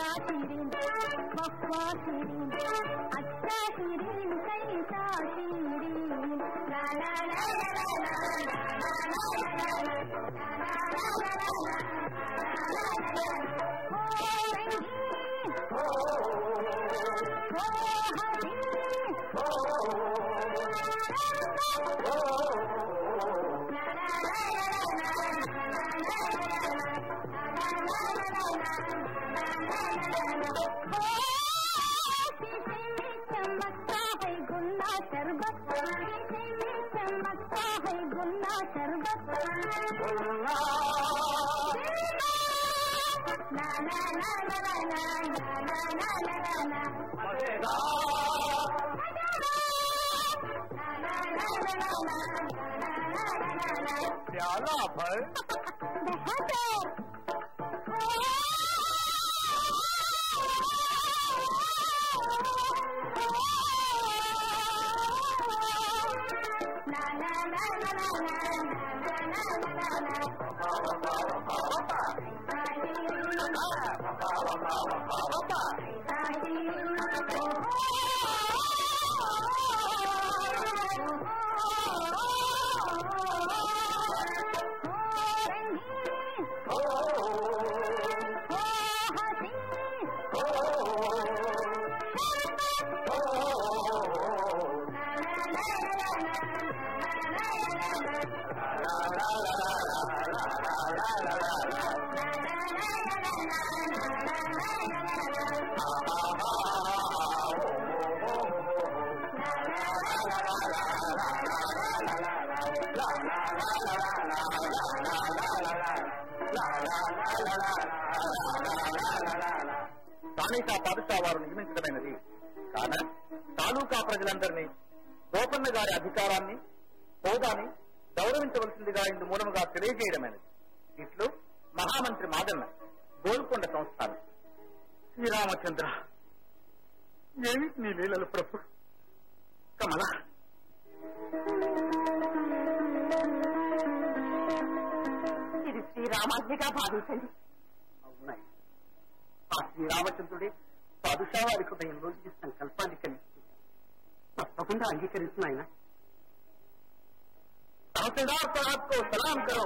शीरीन बक्वा शीरीन अच्छा शीरीन कैसा शीरीन ला ला ला प्याला फल స్థానిక పాదశా వారు నిర్మించడమైనది కాన తాలూకా ప్రజలందరినీ గోపన్న గారి అధికారాన్ని హోదాని గౌరవించవలసిందిగా ఇందు మూలముగా తెలియజేయడమైనది. ఇట్లు మహామంత్రి మాదన్న గోల్కొండ సంస్థానం. శ్రీరామచంద్ర, ఏమి నీ లీలలు ప్రభు. కమల ఇది శ్రీరామాజ్ఞగా భావించండి. అవునాయి, ఆ శ్రీరామచంద్రుడే పాదుషావారి హృదయంలో ఈ సంకల్పాన్ని కలిగిస్తుంది. తప్పకుండా అంగీకరిస్తున్న ఆయన. సలాం కరో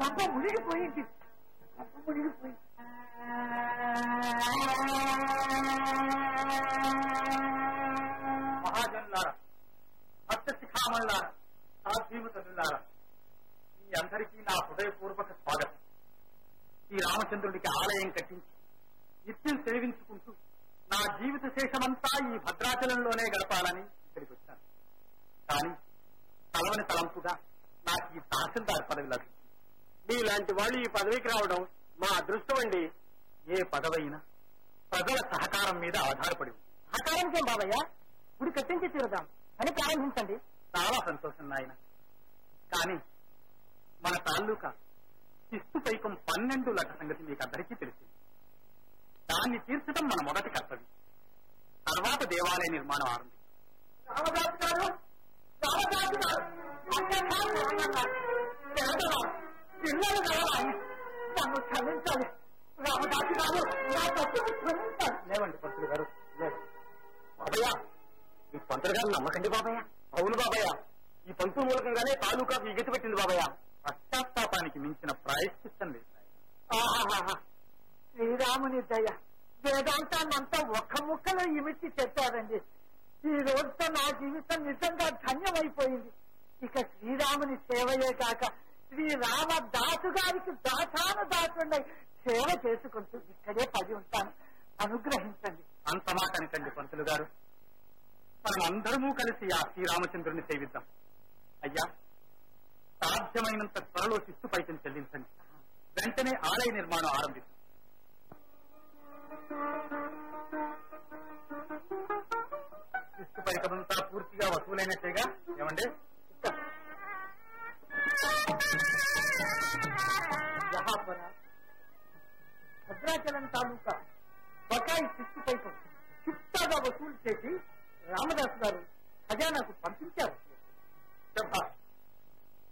పాప మునిగిపోయింది. పాప మునిగిపోయింది. మహాజనులారా, భక్తశిఖామణులారా, సాధీమతులారా, మీ అందరికీ నా హృదయపూర్వక స్వాగతం. ఈ రామచంద్రుడికి ఆలయం కట్టించి నిత్యం సేవించుకుంటూ నా జీవిత శేషమంతా ఈ భద్రాచలంలోనే గడపాలని ఇక్కడికి వచ్చాను. కానీ తలవని తలంపుగా నాకు ఈ తహసీల్దార్ పదవి లభించింది. మీలాంటి వాళ్ళు ఈ పదవికి రావడం మా అదృష్టం అండి. ఏ పదవైనా ప్రజల సహకారం మీద ఆధారపడి ఉంది. సహకారంకేం బాబయ్యా, గుడి కట్టించి తీరుదాం అని ప్రారంభించండి. చాలా సంతోషం నాయన. కానీ మన తాలూకా శిస్తు పైకం 12 లక్షల సంగతి మీకు అందరికీ తెలిసింది. దాన్ని తీర్చడం మన మొదటి కర్తవ్యం. తర్వాత దేవాలయ నిర్మాణం ఆరంభించింది. లేవండి పంతులు గారు, బాబయ్య ఈ పంతులు గారు నమ్మకండి బాబయ్య. అవును బాబయ్య, ఈ పంతుల మూలకంగానే తాలూకాకు ఈ గతి పెట్టింది బాబయ్య. పశ్చాత్తాపానికి మించిన ప్రాయశ్చిత్తం లేదు. శ్రీరాముని దయ, వేదాంతాన్నంతా ఒక్క ముక్కలో ఇమిడ్చి చెప్పారండి. ఈ రోజుతో నా జీవితం నిజంగా ధన్యమైపోయింది. ఇక శ్రీరాముని సేవయే కాక శ్రీరామ దాసు గారికి దాసాను దాచున్నాయి సేవ చేసుకుంటూ ఇక్కడే పడి ఉంటాను. అనుగ్రహించండి. అంత మాట అనకండి పంతులు గారు, మనం అందరము కలిసి ఆ శ్రీరామచంద్రుని సేవిద్దాం. అయ్యా, సాధ్యమైనంత త్వరలో శిస్తు పైతం చెల్లించండి. వెంటనే ఆలయ నిర్మాణం ఆరంభిస్తుంది. శిస్తు పైతమంతా పూర్తిగా వసూలైనట్టేగా ఏమండి? భద్రాచలం తాలూకా బకాయి శిస్తు పైతం చిత్తాగా వసూలు చేసి రామదాసు గారు ఖజానాకు పంపించారు.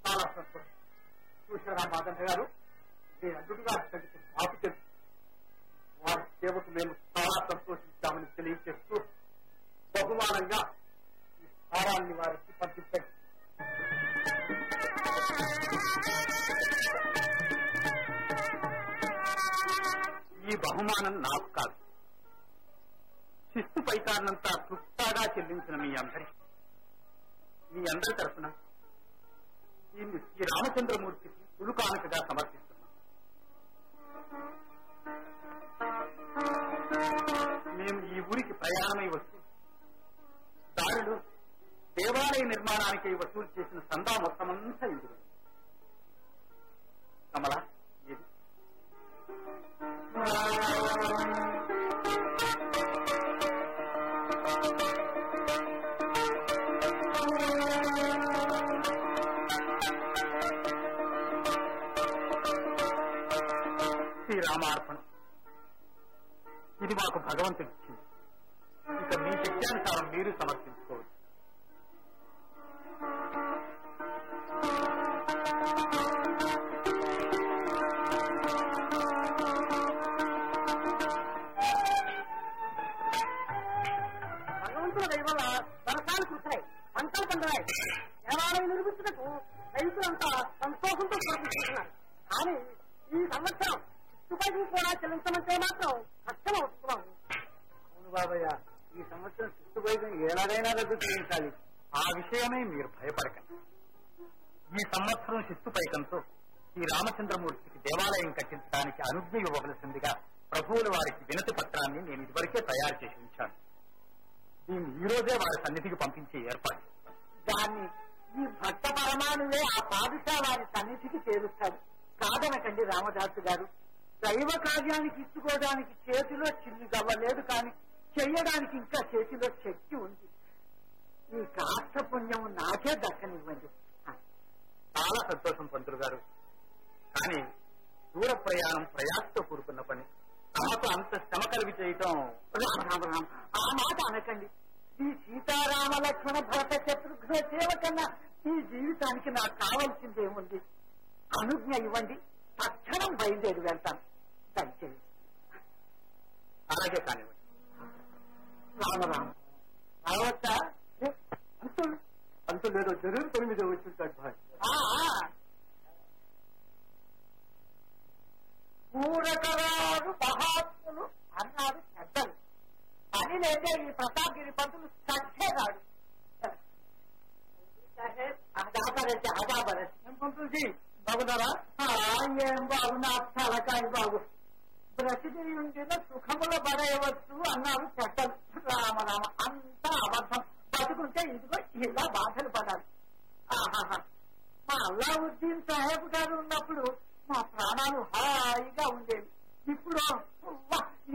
చాలా సంతోషం. కృష్ణరామాదంట గారు అద్భుతంగా స్థాపించారు. వారి సేవకు మేము చాలా సంతోషిస్తామని తెలియజేస్తూ బహుమానంగా ఈ స్థానాన్ని వారికి పంపించారు. ఈ బహుమానం నాకు కాదు, శిస్తు పైకారనంతా క్లుప్తాగా చెల్లించిన మీ అందరి తరఫున దీన్ని శ్రీరామచంద్రమూర్తికి గురుకానుకగా సమర్పిస్తున్నాం. మేము ఈ ఊరికి ప్రయాణమై వస్తూ దారులు దేవాలయ నిర్మాణానికి వసూలు చేసిన సందా మొత్తమంతా ఇందులో కమలా శ్రీరామార్పణం. ఇది మాకు భగవంతుడు ఇచ్చింది. ఇక మీ శక్త్యానుసారం మీరు సమర్పించుకోవచ్చు. భగవంతుల దయ వల్ల దర్శనాలు కురుతాయి, అంశాలు పొందాయి. దేవాలయం నిర్మించటకు రైతులంతా సంతోషంతో ప్రవర్తిస్తున్నారు. కానీ ఈ సంవత్సరం చుట్టుపక్కల కూడా చెల్లించమంటే మాత్రం కష్టం అవుతున్నాం. అవును బాబయ్య, ఈ సంవత్సరం చుట్టుపైన ఎలాగైనా రద్దు చేయించాలి. ఆ విషయమే మీరు భయపడకండి. ఈ సంవత్సరం శిస్తు పైకంతో ఈ రామచంద్రమూర్తికి దేవాలయం కట్టించడానికి అనుజ్ఞ ఇవ్వవలసిందిగా ప్రభువుల వారికి వినతి పత్రాన్ని నేను ఇదివరకే తయారు చేసి ఉంచాను. నేను ఈ రోజే వారి సన్నిధికి పంపించే ఏర్పాటు దాన్ని ఈ భక్త పరమాణులే ఆ పాదుషా వారి సన్నిధికి చేరుస్తాడు. కాదనకండి రామదాసు గారు, దైవ కార్యానికి ఇచ్చుకోవడానికి చేతిలో చిల్లి గవ్వలేదు, కానీ చెయ్యడానికి ఇంకా చేతిలో శక్తి ఉంది. ఈ కాస్త పుణ్యం నాకే దక్కనివ్వండి. చాలా సంతోషం పంతులు గారు, కానీ దూర ప్రయాణం ప్రయాసతో కూడుకున్న పని. నాకు అంత శ్రమ కలిగి చేయటం ఆ మాట అనకండి. ఈ సీతారామ లక్ష్మణ భరత శత్రుఘ్న సేవ కన్నా ఈ జీవితానికి నాకు కావాల్సిందేముంది? అనుజ్ఞ ఇవ్వండి, తక్షణం బయలుదేరి వెళ్తాను. దయచేసి. అలాగే కానివ్వండి. రామరామ రావచ్చా? అంత లేదో జరూరు పని మీద వచ్చింటాడు భాయ్. పూరకరాలు మహాత్ములు అన్నారు పెద్దలు. పని లేదే ఈ ప్రతాపగిరి పంతులు చచ్చేవాడు. పంతులకి బాగున్నారా? ఏం బాగున్నా తలకాయ బాగు. బ్రతికి ఉండిన సుఖముల పడేయవచ్చు అన్నారు పెద్దలు. రామరామ అంతా అబద్ధం. బతుకుంటే ఇదిగో ఇలా బాధలు పడాలి. మా అల్లావుద్దీన్ సాహెబ్ గారు ఉన్నప్పుడు మా ప్రాణాలు హాయిగా ఉండేవి. ఇప్పుడు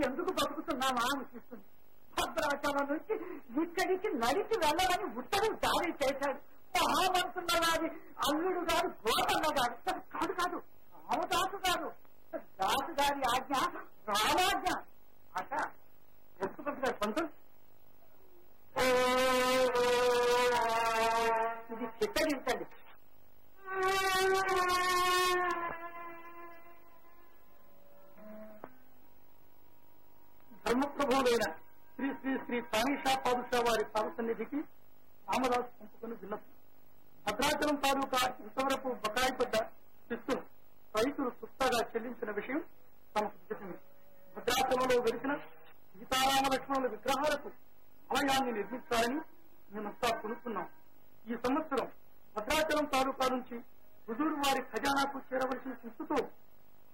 ఎందుకు బతుకుతున్నామా అనిపిస్తుంది. భద్రాచలం నుంచి ఇక్కడికి నడిచి వెళ్ళాలని ఉత్తరం జారీ చేశాడు మహామనుకున్న వారి అల్లుడు గారు గోపన్న గారు. కాదు రామదాసు గారు, దాసు గారి ఆజ్ఞ రామాజ్ఞ అట. ఎందుకంటున్నారు పంతులు? ఇది చిత్తగించండి. ధర్మప్రభువులైన శ్రీ శ్రీ శ్రీ తానీషా పాదుషా వారి పాదసన్నిధికి రామదాసు పంపుకుని విన్నపం. భద్రాచలం తాలూకా ఇంతవరకు బకాయిపడ్డ శిస్తులు రైతులు సుప్తగా చెల్లించిన విషయం తమకు తెలిసింది. భద్రాచలంలో వెలిసిన సీతారామ లక్ష్మణుల విగ్రహాలకు ఆలయాన్ని నిర్మించాలని మేమంతా కొనుక్కున్నాం. ఈ సంవత్సరం భద్రాచలం తాలూకా నుంచి హుజూరు వారి ఖజానాకు చేరవలసిన శిస్తుతో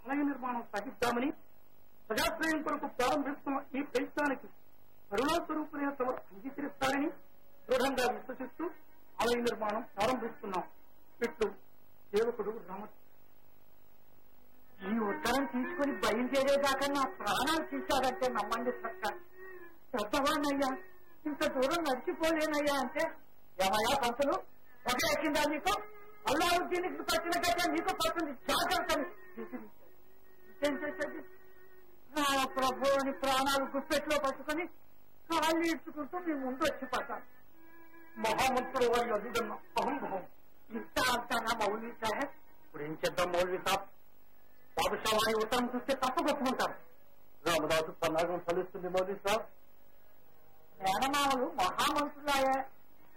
ఆలయ నిర్మాణం సాగిద్దామని ప్రజాశ్రయం కొరకు ప్రారంభిస్తున్న ఈ ప్రయత్నానికి కరుణాస్వరూపులైన తమ అంగీకరిస్తారని దృఢంగా విశ్వసిస్తూ ఆలయ నిర్మాణం ప్రారంభిస్తున్నాం. ఇట్లు సేవకుడు రామ. ఈ ఉత్తరం తీసుకుని బయలుదేరేదాకా నా ప్రాణాలు తీశారంటే నమ్మండి సక్క. పెద్దవాణ్ణయ్యా, ఇంత దూరం నడిచిపోలేనయ్యా అంటే ఏమయ్యా పంతులు ఎక్కిందా నీకు? అల్లావుద్దీనికి పట్టిన గట్ట నీకు పట్టింది జాగ్రత్తని ఇంకేం చేసేది? ప్రభు అని ప్రాణాలు గుప్పెట్లో పట్టుకుని కాళ్ళు ఇచ్చుకుంటూ మేము ముందు వచ్చి పడ్డాం. మహామంత్రుడు వారి అభిగమ్మ అహంభవం. ఇంత అంతా నా మౌలి సాహెబ్ प्रिंसेस मौलवी साहब बाबूशाह होता हम उसके पापा को फोन कर रामदास पन्नागम फलिस्तुंदी मौलवी साहब మేనమామలు మహామంతులాయే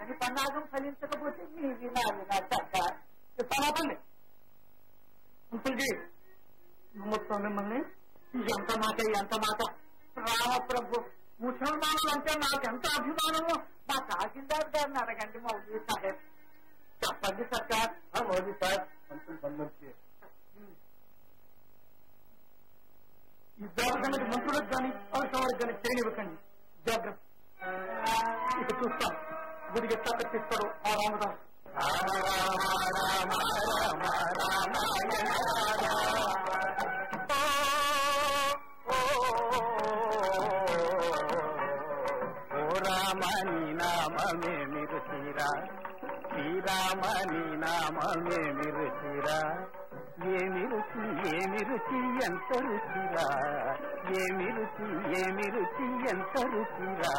అని పన్నాగం ఫలించకపోతే మీ వినాలి చెప్పాలండి. ముసలి మొత్తం మిమ్మల్ని ఎంత మాట ఎంత మాట రామప్రభు ముసల్మానులు అంటే నాకెంత అభిమానము. మా తహసీల్దార్ గారిని అడగండి మౌలవీ సాహెబ్ చెప్పండి సర్కార్ మౌలవీ సాహెబ్ మంత్రులు ఇద్దరు మంత్రులకు కానీ అవసరాలకు కానీ చేయనివ్వకండి జాగ్రత్త. ఇక చూస్తాం గుడి ఎట్లా కట్టిస్తారు ఆ రామదాస్. రామని నామే మీరు తీరా శ్రీరామని నామే మీరు తీరా ఏమి రుచి ఏమి రుచి ఎంత రుచిరా ఏమి రుచి ఏమి రుచి ఎంత రుచిరా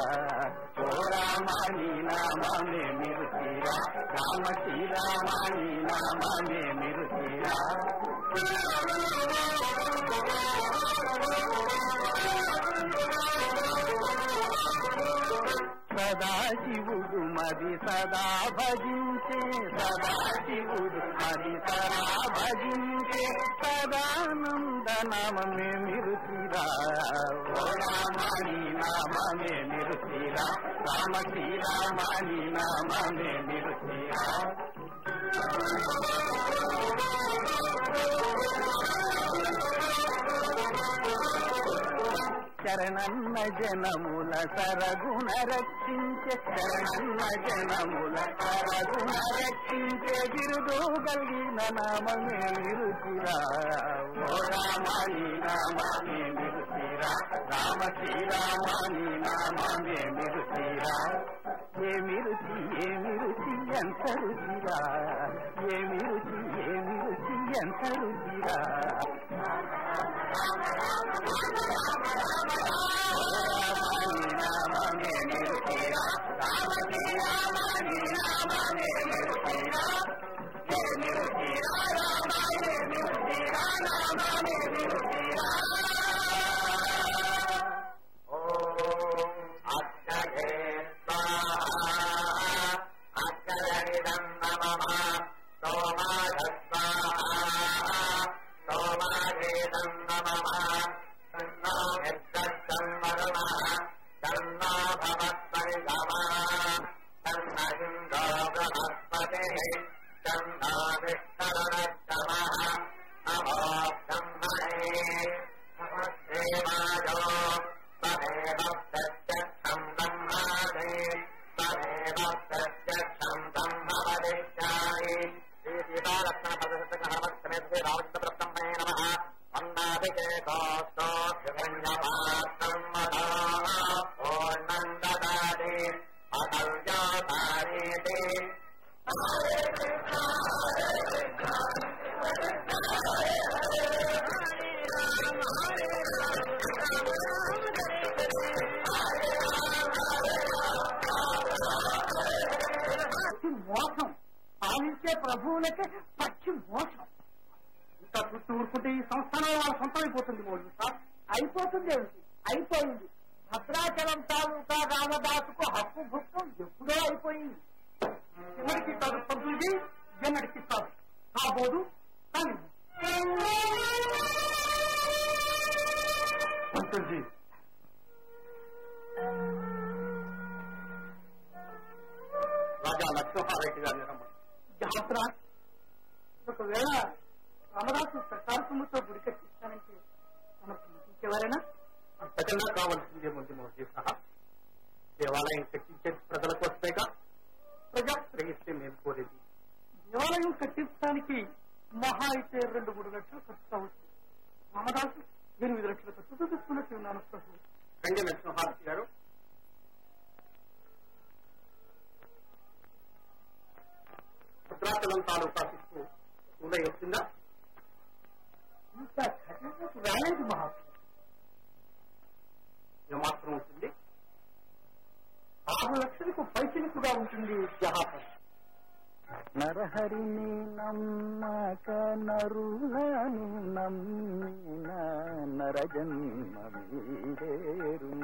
ఓ రామాని నామేమి రుచిరా రామ శ్రీరామాని నామేమి రుచిరా सदा शिवुडु मरी सदा भजिंचे सदा शिवुडु मरी सदा भजिंचे सदानंद नाम में निरुचिरा ओ रामानी नाम में निरुचिरा राम श्री रामानी नाम में निरुचिरा శరణన్న జనముల సరగుణ రక్షించే శరణన్న జనముల సరగుణ రక్షించే బిరుదు కలిగిన నామమే నిరుచిరా ఓ రామాని నామమే నిరుచిరా రామ శ్రీరామాని నామమే నిరుచిరా ఏమి రుచి ఏమి రుచి ఎంత రుచిరా ఏమి రుచి ఏమి రుచి ఎంత రుచిరా ನರಹರಿನಿ ನಮ್ಮ ಕನರುಣನಿ ನಮ್ಮಿನ ನರಜನ್ಮ ಮೀರೇರುಣ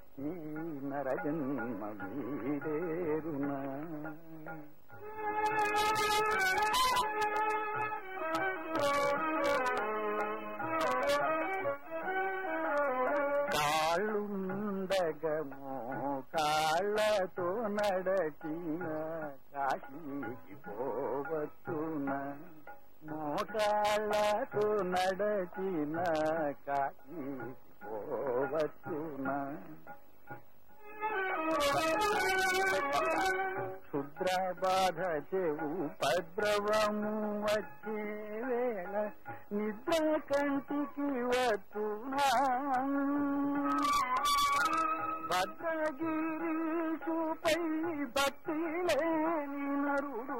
ಈ ನರಜನ್ಮ ಮೀಡೇರುಣ కాళ్ళుండగమో కాళ్ళతో నడచిన కాశీకి పోవచ్చున మోకాళ్ళతో నడచిన కాశీకి పోవచ్చున శుద్ర బాధ చెవు పద్రవము వచ్చే వేళ నిద్ర కంటికి వచ్చునా భద్రగిరీసుపై భక్తి లేని నరుడు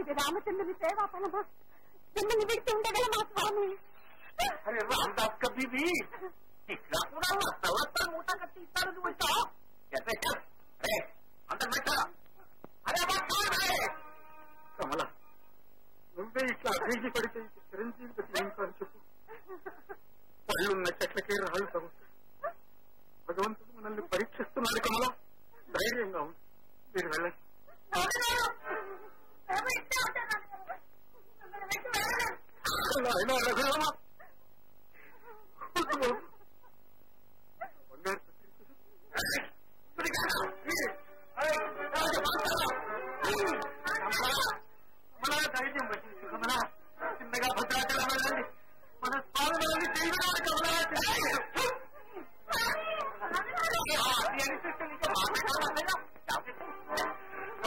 ఇది రామచంద్రుని సేవా ఫలము మిమ్మల్ని విడిచి ఉండగల మా స్వామి. అరే రామదాస్ కబీబీ ఇట్లా కూడా తవత్తా మూట కట్టి ఇస్తారని వచ్చా అంత పెట్ట కమల నువ్వే ఇట్లా అభివృద్ధి పడితే చిరంజీవి పెట్టి ఏం పని చెప్పు. పళ్ళున్న చెట్లకే రాళ్ళు తగులుతాయి. భగవంతుడు మనల్ని పరీక్షిస్తున్నాడు కమల. ధైర్యంగా ఉంది. మీరు వెళ్ళండి. ధైర్యం పట్టింది కమలా. చిన్నగా భద్రాచలం వెళ్ళండి. మన స్వామి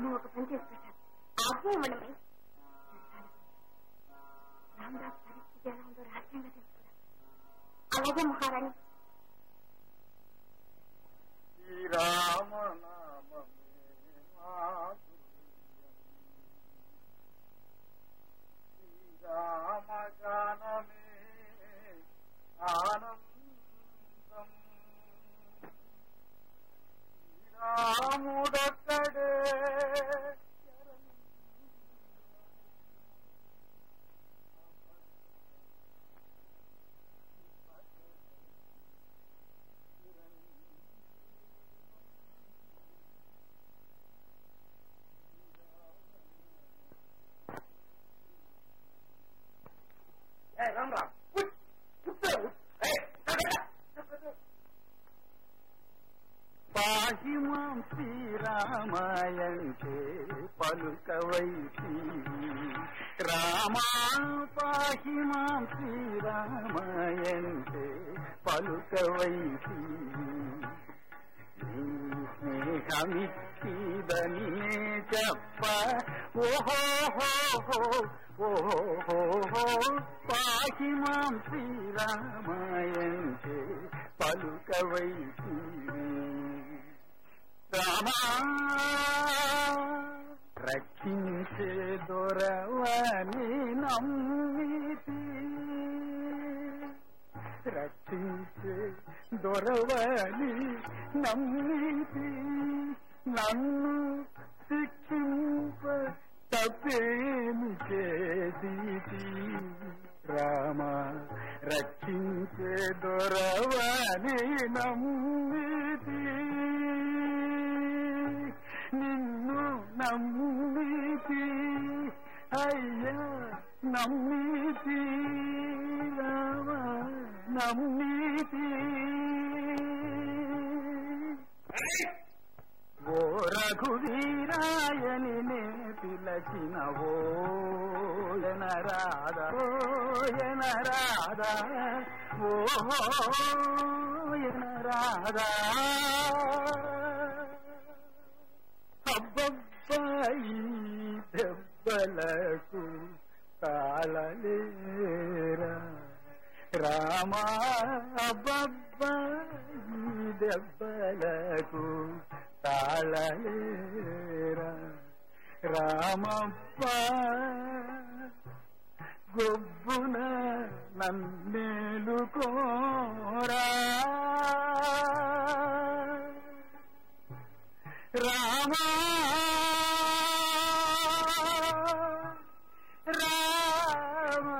నువ్వు ఒక పని చేసుకుంటాను. ఆజ్ఞ ఇవ్వండి. రామదాస్ పరిస్థితి ఎలా ఉందో రహస్యంగా తెలుసుకున్నాను. అలాగే మహారాణి. రాముడొక్కడే శ్రీరామాయంటే పలుకవైసి రామా పాహి మాం శ్రీరామాయంటే పలుకవైసి నీ స్నేహమిచ్చిదని నే చెప్ప ఓహోహోహో ఓహోహో పాహి మాం శ్రీరామాయంటే పలుకవైసి రక్షించే దొరవని నమ్మితి రక్షించే దొరవని నమ్మితి నన్ను శిక్షింప తప్పేమి చేదితి రామ రక్షించే దొరవని నమ్మితి నిన్ను నమ్మితి అయ్యా నమ్మితి రామ నమ్మితి ఓ రఘువీరాయనినే పిలచినవో ఎన రాధా ఓ ఎన రాధా అబ్బబ్బాయి దెబ్బలకు తాళలేరా రామా అబ్బబ్బాయి దెబ్బలకు తాళలేరా రామప్ప గొబ్బున నన్నేలుకోరా రామ రామ రామదాసు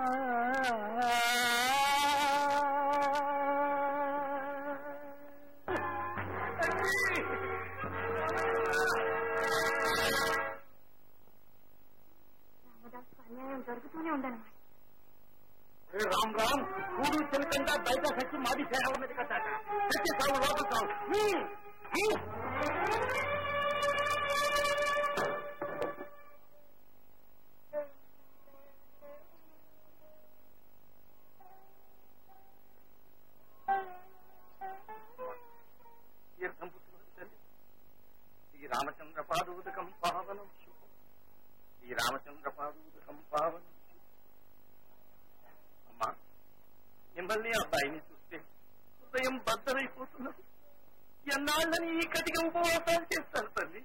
అన్యాయం జరుగుతూనే ఉండను రామ్ రామ్ కూడు తెలియకుండా బయట సచ్చి మాది తేడా ఉన్నది కదా సచ్చి సాగు లోపల సాగు మిమ్మల్ని అబ్బాయిని చూస్తే హృదయం బద్దలైపోతున్నది ఎన్నాళ్ళని ఈ కటిగా ఉపవాసాలు చేస్తారు తల్లి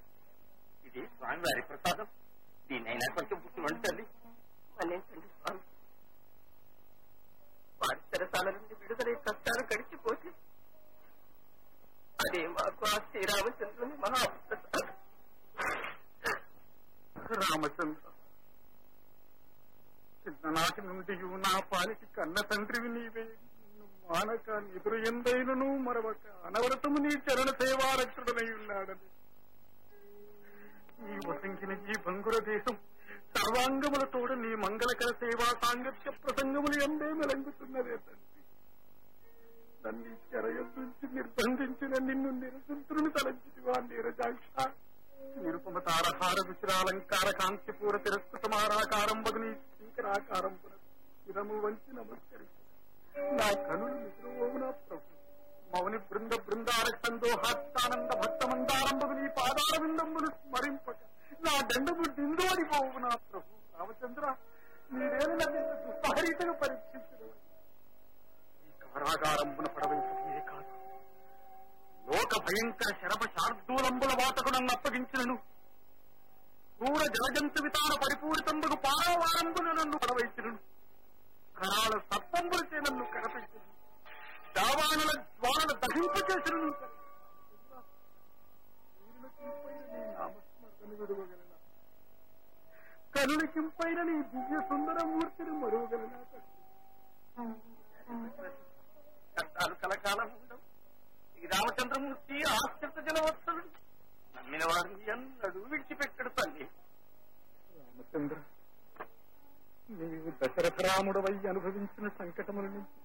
ఇది స్వామివారి ప్రసాదం దీనైనా కొంచెం పుట్టుకోండి తల్లి మళ్ళేంటండి స్వామి వారి సరసాల నుండి విడుదలై కష్టాలు గడిచిపోతే అదే మాకు ఆ శ్రీరామచంద్రుని మహాప్రసాదం రామచంద్ర చిన్ననాటి నుండి నా పాలికి కన్న తండ్రివి నీవే మానక ఎదురు ఎందైనను మరొక అనవరతము నీ చరణ సేవారక్షుడనై ఉన్నాడని నీ వసించిన ఈ భంగుర దేశం సర్వాంగములతోడ నీ మంగళకర సేవా సాంగత్య ప్రసంగములు ఎందే మెలంగుతున్నదే తండ్రి నన్ను చెరయొంచి నిర్బంధించిన నిన్ను నిరసంతుని తలంచివా నీరజాక్ష నిరుపమ తారహార విశ్రాలంకార కాంతిపూర తిరస్కృత మారాకారం వదిలి శంకరాకారం ఇదము వంచి నమస్కరిస్తు నా కనులు నిద్రవోమున ప్రభు మౌని బృంద బృందారక్తంతో హాస్తానంద భక్త మందారం వదిలి పాదార విందంబులు స్మరింపక నా దండము దిందోడిపోవు నా ప్రభు రామచంద్ర నీవేళ దుస్తహరితను పరీక్షించడం ఈ కారాగారంబున పడవించే కాదు లోక భయంకర శరభ శార్దూలంబుల వాతకులను అప్పగించినను క్రూర జలజంతు వితాన పరిపూరితంబుకు పారావారంబులు నన్ను పడవైచినను కరాల సర్పంబులచే నన్ను కరపించను దావానుల జ్వాలన దహింప చేసినను కరుణకింపైన నీ దివ్య సుందరమూర్తిని మరువగలనా కష్టాలు కలకాలం ఉండవు రామచంద్రమూర్తి ఆశ్చర్య జలవత్సలు నమ్మిన వారిని అన్నడు విడిచిపెట్టడు తల్లి రామచంద్ర నీవు దశరథ రాముడవై అనుభవించిన సంకటముల నుంచి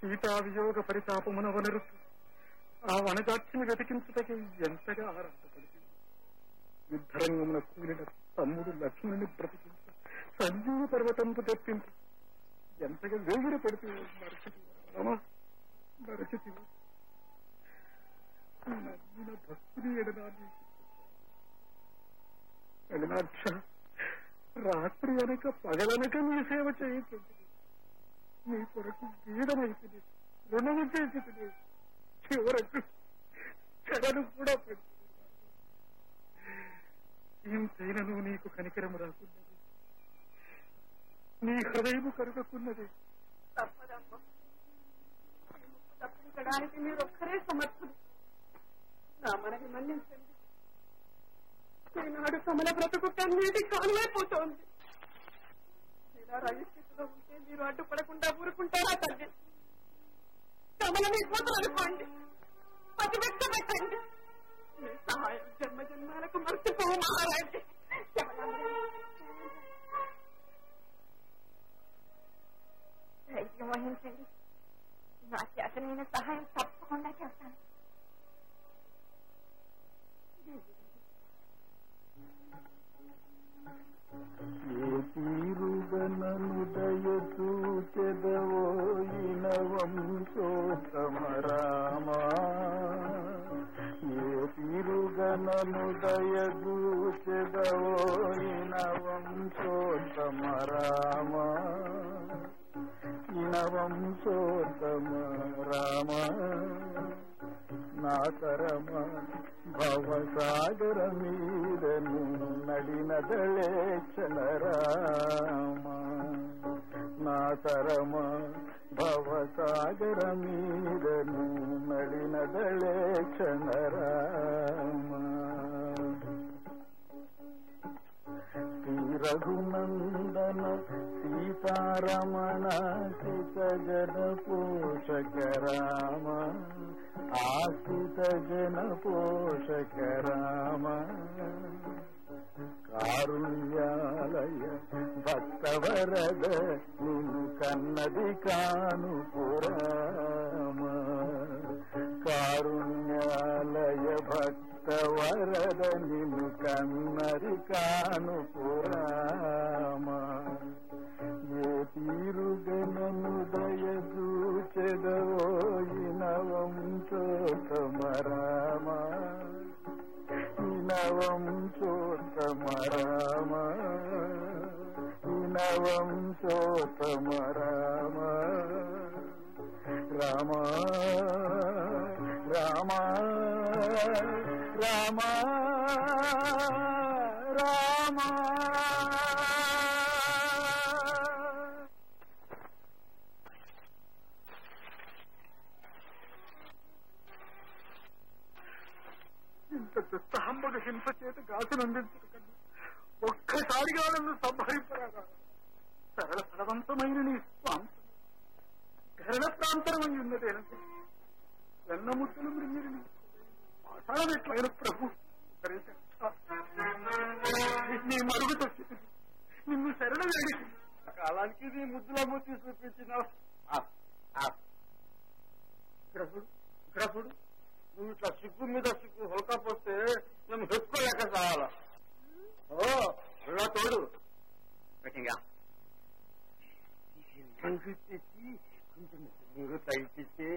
సీతా వియోగ పరితాపమున వనరు ఆ వనజాక్షిని వెతికించుటకి ఎంతగా ఆరాధపడింది యుద్ధరంగమున కూలిన తమ్ముడు లక్ష్మణుని బ్రతికించ సంజీవ పర్వతంపు తెప్పించు ఎంతగా వేగిర పెడితే భక్తుని ఎడనాక్ష రాత్రి అనక పగలనక నీ సేవ చేయించండి నీ కొరకు గీడమైతే ನನಗೂ ತಿಳಿಸಿದೆ ದೇವರನ್ನು ಕಡಲು ಕೂಡ ಪಟ್ಟು ఇంతైనను నీకు కనికరము రాకున్నది నీ హృదయము కరుగుకున్నది తప్పదమ్మ తప్పించడానికి మీరు ఒక్కరే సమర్థుడు నా మనని మన్నించండి ఈనాడు సమల బ్రతుకు కన్నీటి కాలువైపోతోంది ఇలా రజిస్థితిలో ఉంటే మీరు అడ్డుపడకుండా ఊరుకుంటారా తల్లి సమలని కూతురనుకోండి పతి వ్యక్త పెట్టండి సహాయం జన్మ జన్మాలకు మర్చిపో మహారాజ్ ధైర్యం వహించండి నా చేతనైన సహాయం తప్పకుండా చేస్తాను దయతూచెదవోయిన వంశోత్తమరామా తిరుగనను దయదూచెదవోయిన వంశోత్తమరామా ఇన వంశోత్తమరామా నాతరమ భవసాగర మీదను నడినదలే చలరామ నాతరమ భవసాగర మీదను నడినదలే చలరామ రఘునందన సీతారమణ సిత జన పోషకరామ ఆసిత జన పోషకరామ కారుణ్యాలయ భక్తవరద నిన్ను కన్నది కాను పురామ కారుణ్యాలయ భక్తవరద నిన్ను కన్నది కాను పురామ ఏ తీరుగనను దయదూచెదవోయిన వంశోత్తమరామ వంశోత్తమరామ వంశోత్తమరామ రామ రామ రామ రామ ఇంత దుస్తహంబకు హింస చేత గాసును అందించు కన్నా ఒక్కసారిగా నన్ను సంహరింపరాగా సరళ ఫలవంతమైన నీ స్వాంశం ధరణ ప్రాంతరమై ఉన్నదేనంటే వెన్నముద్దలు మృంగిరిని పాఠాలు ఎట్లైన ప్రభు నీ మరుగుతో నిన్ను శరణ వేడి కాలానికి నీ ముద్దులమ్మ తీసుకొప్పించినావు గ్రహుడు గ్రహుడు నువ్వు ఇట్లా సిగ్గు మీద సిగ్గు హోకపోతే మేము హెచ్చుకోలేక కావాలా తోడు తెచ్చి కొంచెం నీరు తగ్గిస్తే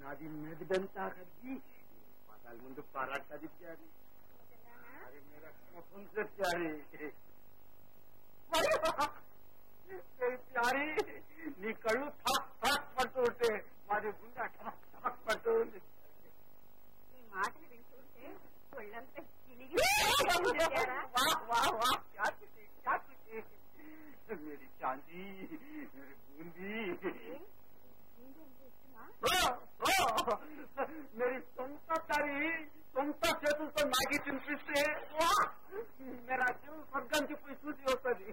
నాది మెదడంతా కడిగి పదాల ముందు పారాటదిచ్చారు నీ కళ్ళు థాక్ థాక్ పడుతూ ఉంటే మాది గుండె థాక్ థాక్ పడుతూ ఉంది మాటలు వింటుంటే ఒళ్ళంతా మేరీ చాందీ మేరీ బూందీ మేరీ సొంత తరి సొంత చేతులతో నాకి తినిపిస్తే మేరా జీవులు స్వర్గానికి పోయి చూసి వస్తుంది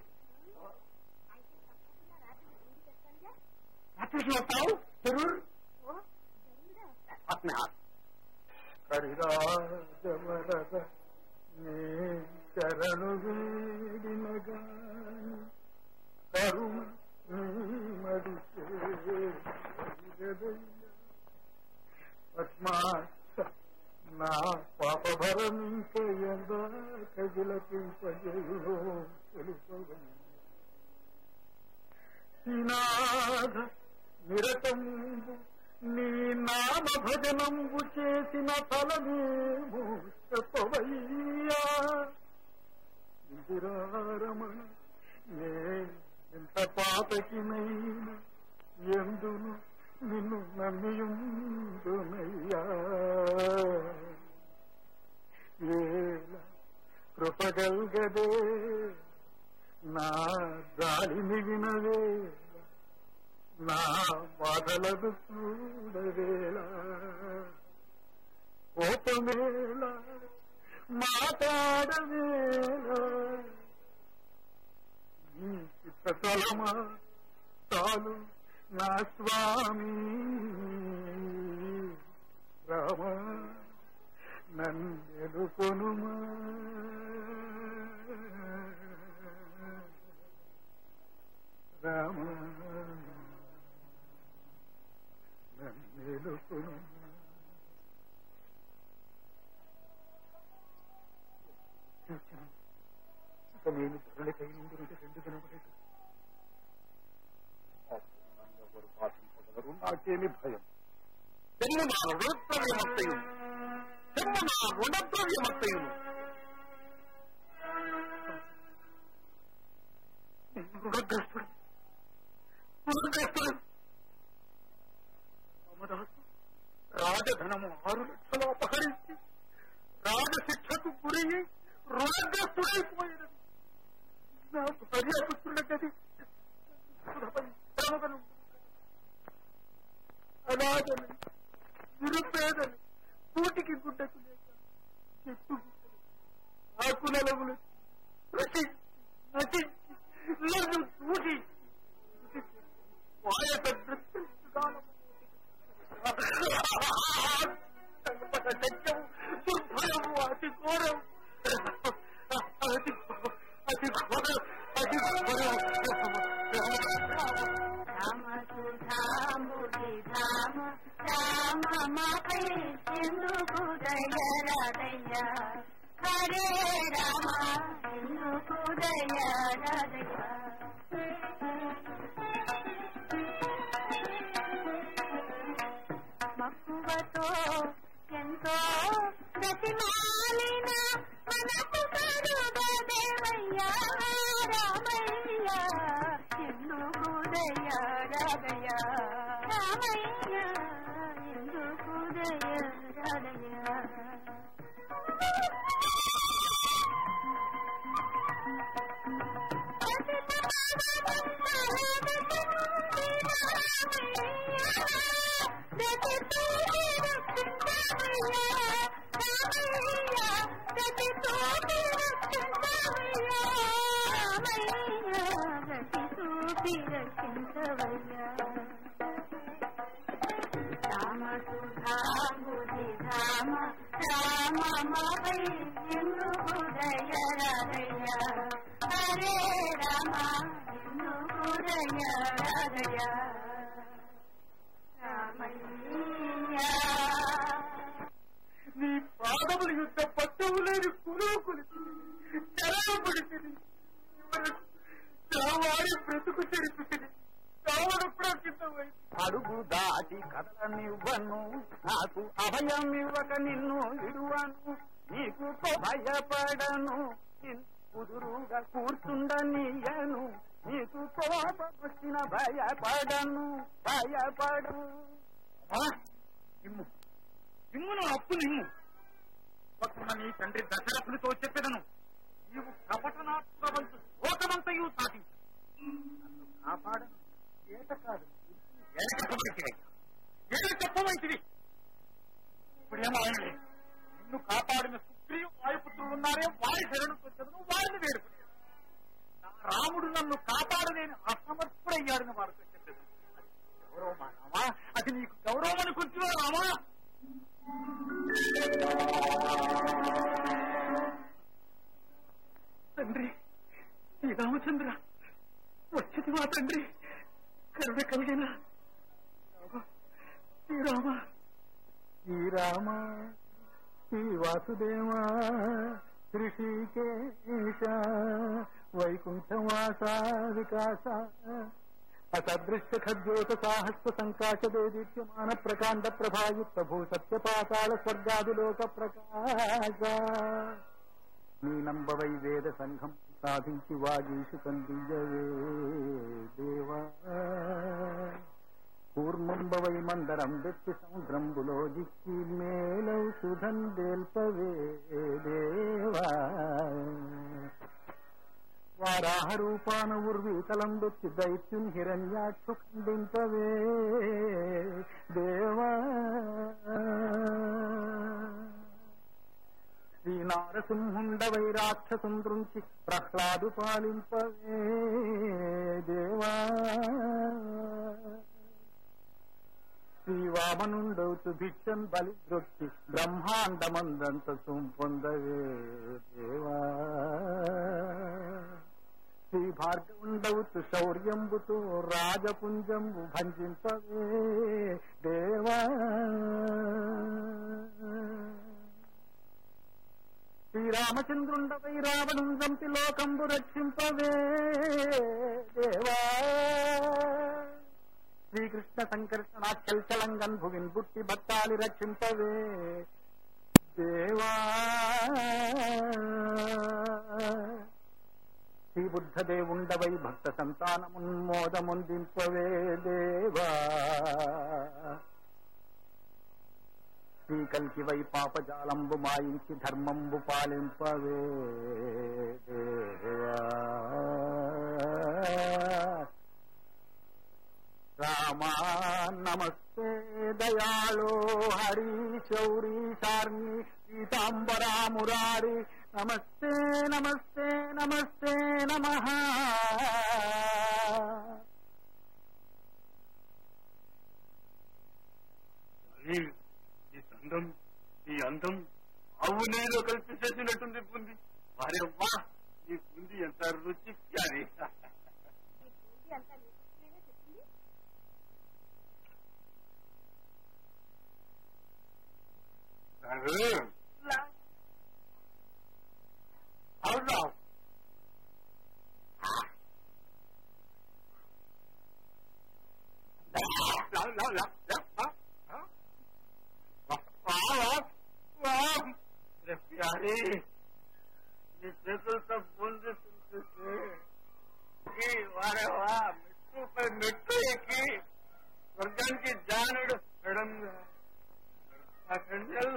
రాత్రికి వస్తావు జరూర్ అప్నే హాత్ హరిరాజవరద నీ శరణు వీడినగా కరుణ మడితే పద్మాక్ష నా పాపభరమించయంద కగిలపింపజయో శ్రీనాథ నిరతంబు నీ నామ భజనంబు చేసిన ఫలమేమో చెప్పవయ్యా ఇందిరారమణ నే ఎంత పాపకినైనా ఎందును நின்னு நம்பியும் துணையா லேல కృపగల్గదే నా దారి మిగినదే నా బాధలదు చూడవేళ కోపమేళ మాతాడవేళ నీ చిత్తతలమా తాను నా స్వామి రామ నన్నెలుకొనుమా రామ నన్నెలుకొనుమా. నేను తరుణి కై నుండి రెండు కనబడేది ஒரு பாசம் தொடரும் ஆட்சியமே பயம் தென்னமான உடற்பிரவியமத்தையும் தென்னமான உடற்பிரவியமத்தையும் రామదాసు రాజధనము 6 లక్షలు అపహరించి రాజశిక్షకు గురయ్యి రుణగ్రస్తుడైపోయాడు. నా భార్య పుత్రుల గది పరమగను అనాథలు నిరుపేదలు కూటికి గుడ్డకు లేక చెట్టు ఆకులగులు దుర్భరము అతి ఘోరం అతి ఘోరం అతి ఘోరం. రామ సుధామ రామ రామ మాపై ఎందుకు దయరాదయ్య హరే రామ ఎందుకు దయరాదయ్య మక్కువతో ఎంతో ప్రతిమాలిన మనకు కరుణదేవయ్య రామయ్య ఎందుకు దయరాదయ్య రామయ్య ఎందుకు దయరాదయ్య. రామ సుధాముని రామ రామ మాపై ఎందుకు దయరాదయ్య హరే రామ ఎందుకు దయరాదయ్య రామయ్య. నీ పాదముల యొక్క పట్టవులేని కురుకులు తెరవబడితిని వారి బ్రతుకు తెరిపితిని అడుగు దాటి కదలనివ్వను నాకు అభయం ఇవ్వక నిన్ను విడువను నీకు భయపడను కుదురుగా కూర్చుండనియను నీకు కోపమొచ్చిన భయపడను భయపడు. నిమ్మును అప్పు నిమ్ము పక్కన నీ తండ్రి దశరథులతో చెప్పెదను నీవు కపటనాత్మవంతు శోకమంతయు సాధించు నన్ను కాపాడను ఏట కాదు చెప్పమైతివి. ఇప్పుడేమాయని నిన్ను కాపాడిన సుగ్రీవ వాయుపుత్రులు ఉన్నారే వారి శరణుకు వచ్చేదను వారిని వేడుకునేది. నా రాముడు నన్ను కాపాడలేని అసమర్థుడయ్యాడని వారితో చెప్పేది గౌరవమా రామా అది నీకు గౌరవం అనుకుంటున్నా రామా. తండ్రి శ్రీరామచంద్ర వచ్చేది మా తండ్రి కరుణ కలిగిన శ్రీరామ శ్రీరామ శ్రీ వాసుదేవ ఋషికేశ వైకుంఠవాస వికాస అసదృశ్య ఖద్యోత సాహస్వ సంకాశ దేదీప్యమాన ప్రకాండ ప్రభాయుక్త భూ సత్య పాతాళ స్వర్గాదిలోక ప్రకాశ నీ నంబవై వేద సంఘం సాధించి వాగీషు కందింజవే దేవా கூர்மம்பவை மந்தரம் வெற்றி சமுதிரம்புலோஜிக்கு மேலவ் சுதன் வேல்பவே தேவா வாராஹ ரூபான உர்வி தலம் வெற்றி தைத்தியும் ஹிரண்யாட்சு கண்டின்பவே தேவா ஸ்ரீநாரசிம்ஹுண்டவை ராட்சசுந்திருஞ்சி பிரஹ்லாது பாலின்பவே தேவா श्रीवामनुंडवतु भिक्षन् बलिदृक्ति ब्रह्मांडमंदंत सुंपंदवे देवा श्री भार्गवुंडवतु शौर्यंबुतो राजपुंजंबु भंजिंपवे देवा श्री रामचंद्रुंडवै रावणुंजंति लोकंबु रक्षिंपवे देवा श्रीकृष्ण संकर्षणाचलचलंगन भुविन बुट्टी भक्ताली रक्षिंपवे देवा श्री बुद्धदेवुंडवै भक्त संतानमुन्मोदमुंदिंपवे देवा श्री कल्किवै पापजालंबु मायिंचि धर्मंबु पालिंपवे देवा रामा नमस्ते दयालो हरि चौरी सारणी पीतांबरा मुरारी नमस्ते नमस्ते नमस्ते नमः అందం అవు నేను కల్పించేసినట్టుంది బుంది వారేమ్మా ఈ బుంది ఎంత రుచి కానీ मिट्टू पर मिट्टू की वर्गन की जान मैडम अटेंडल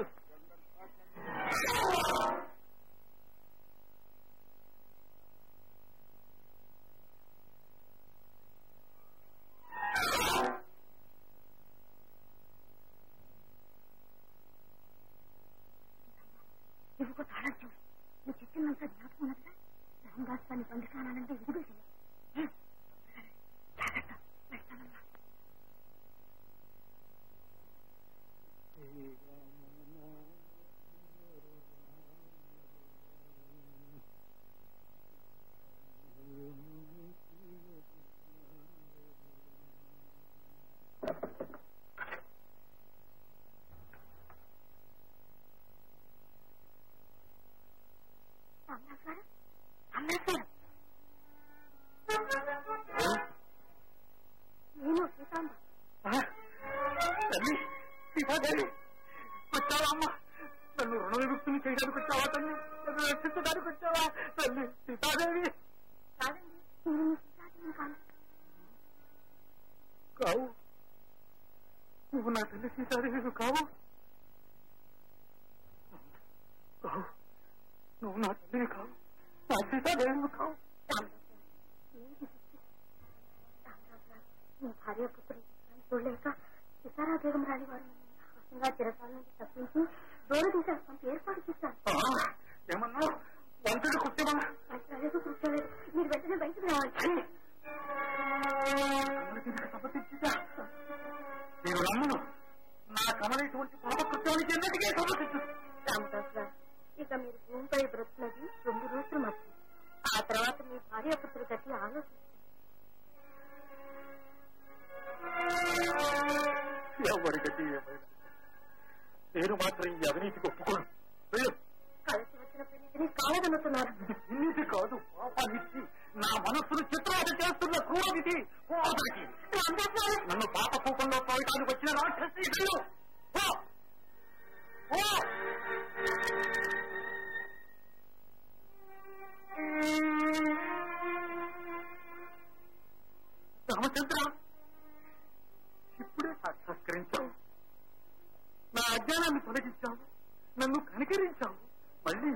మళ్ళీ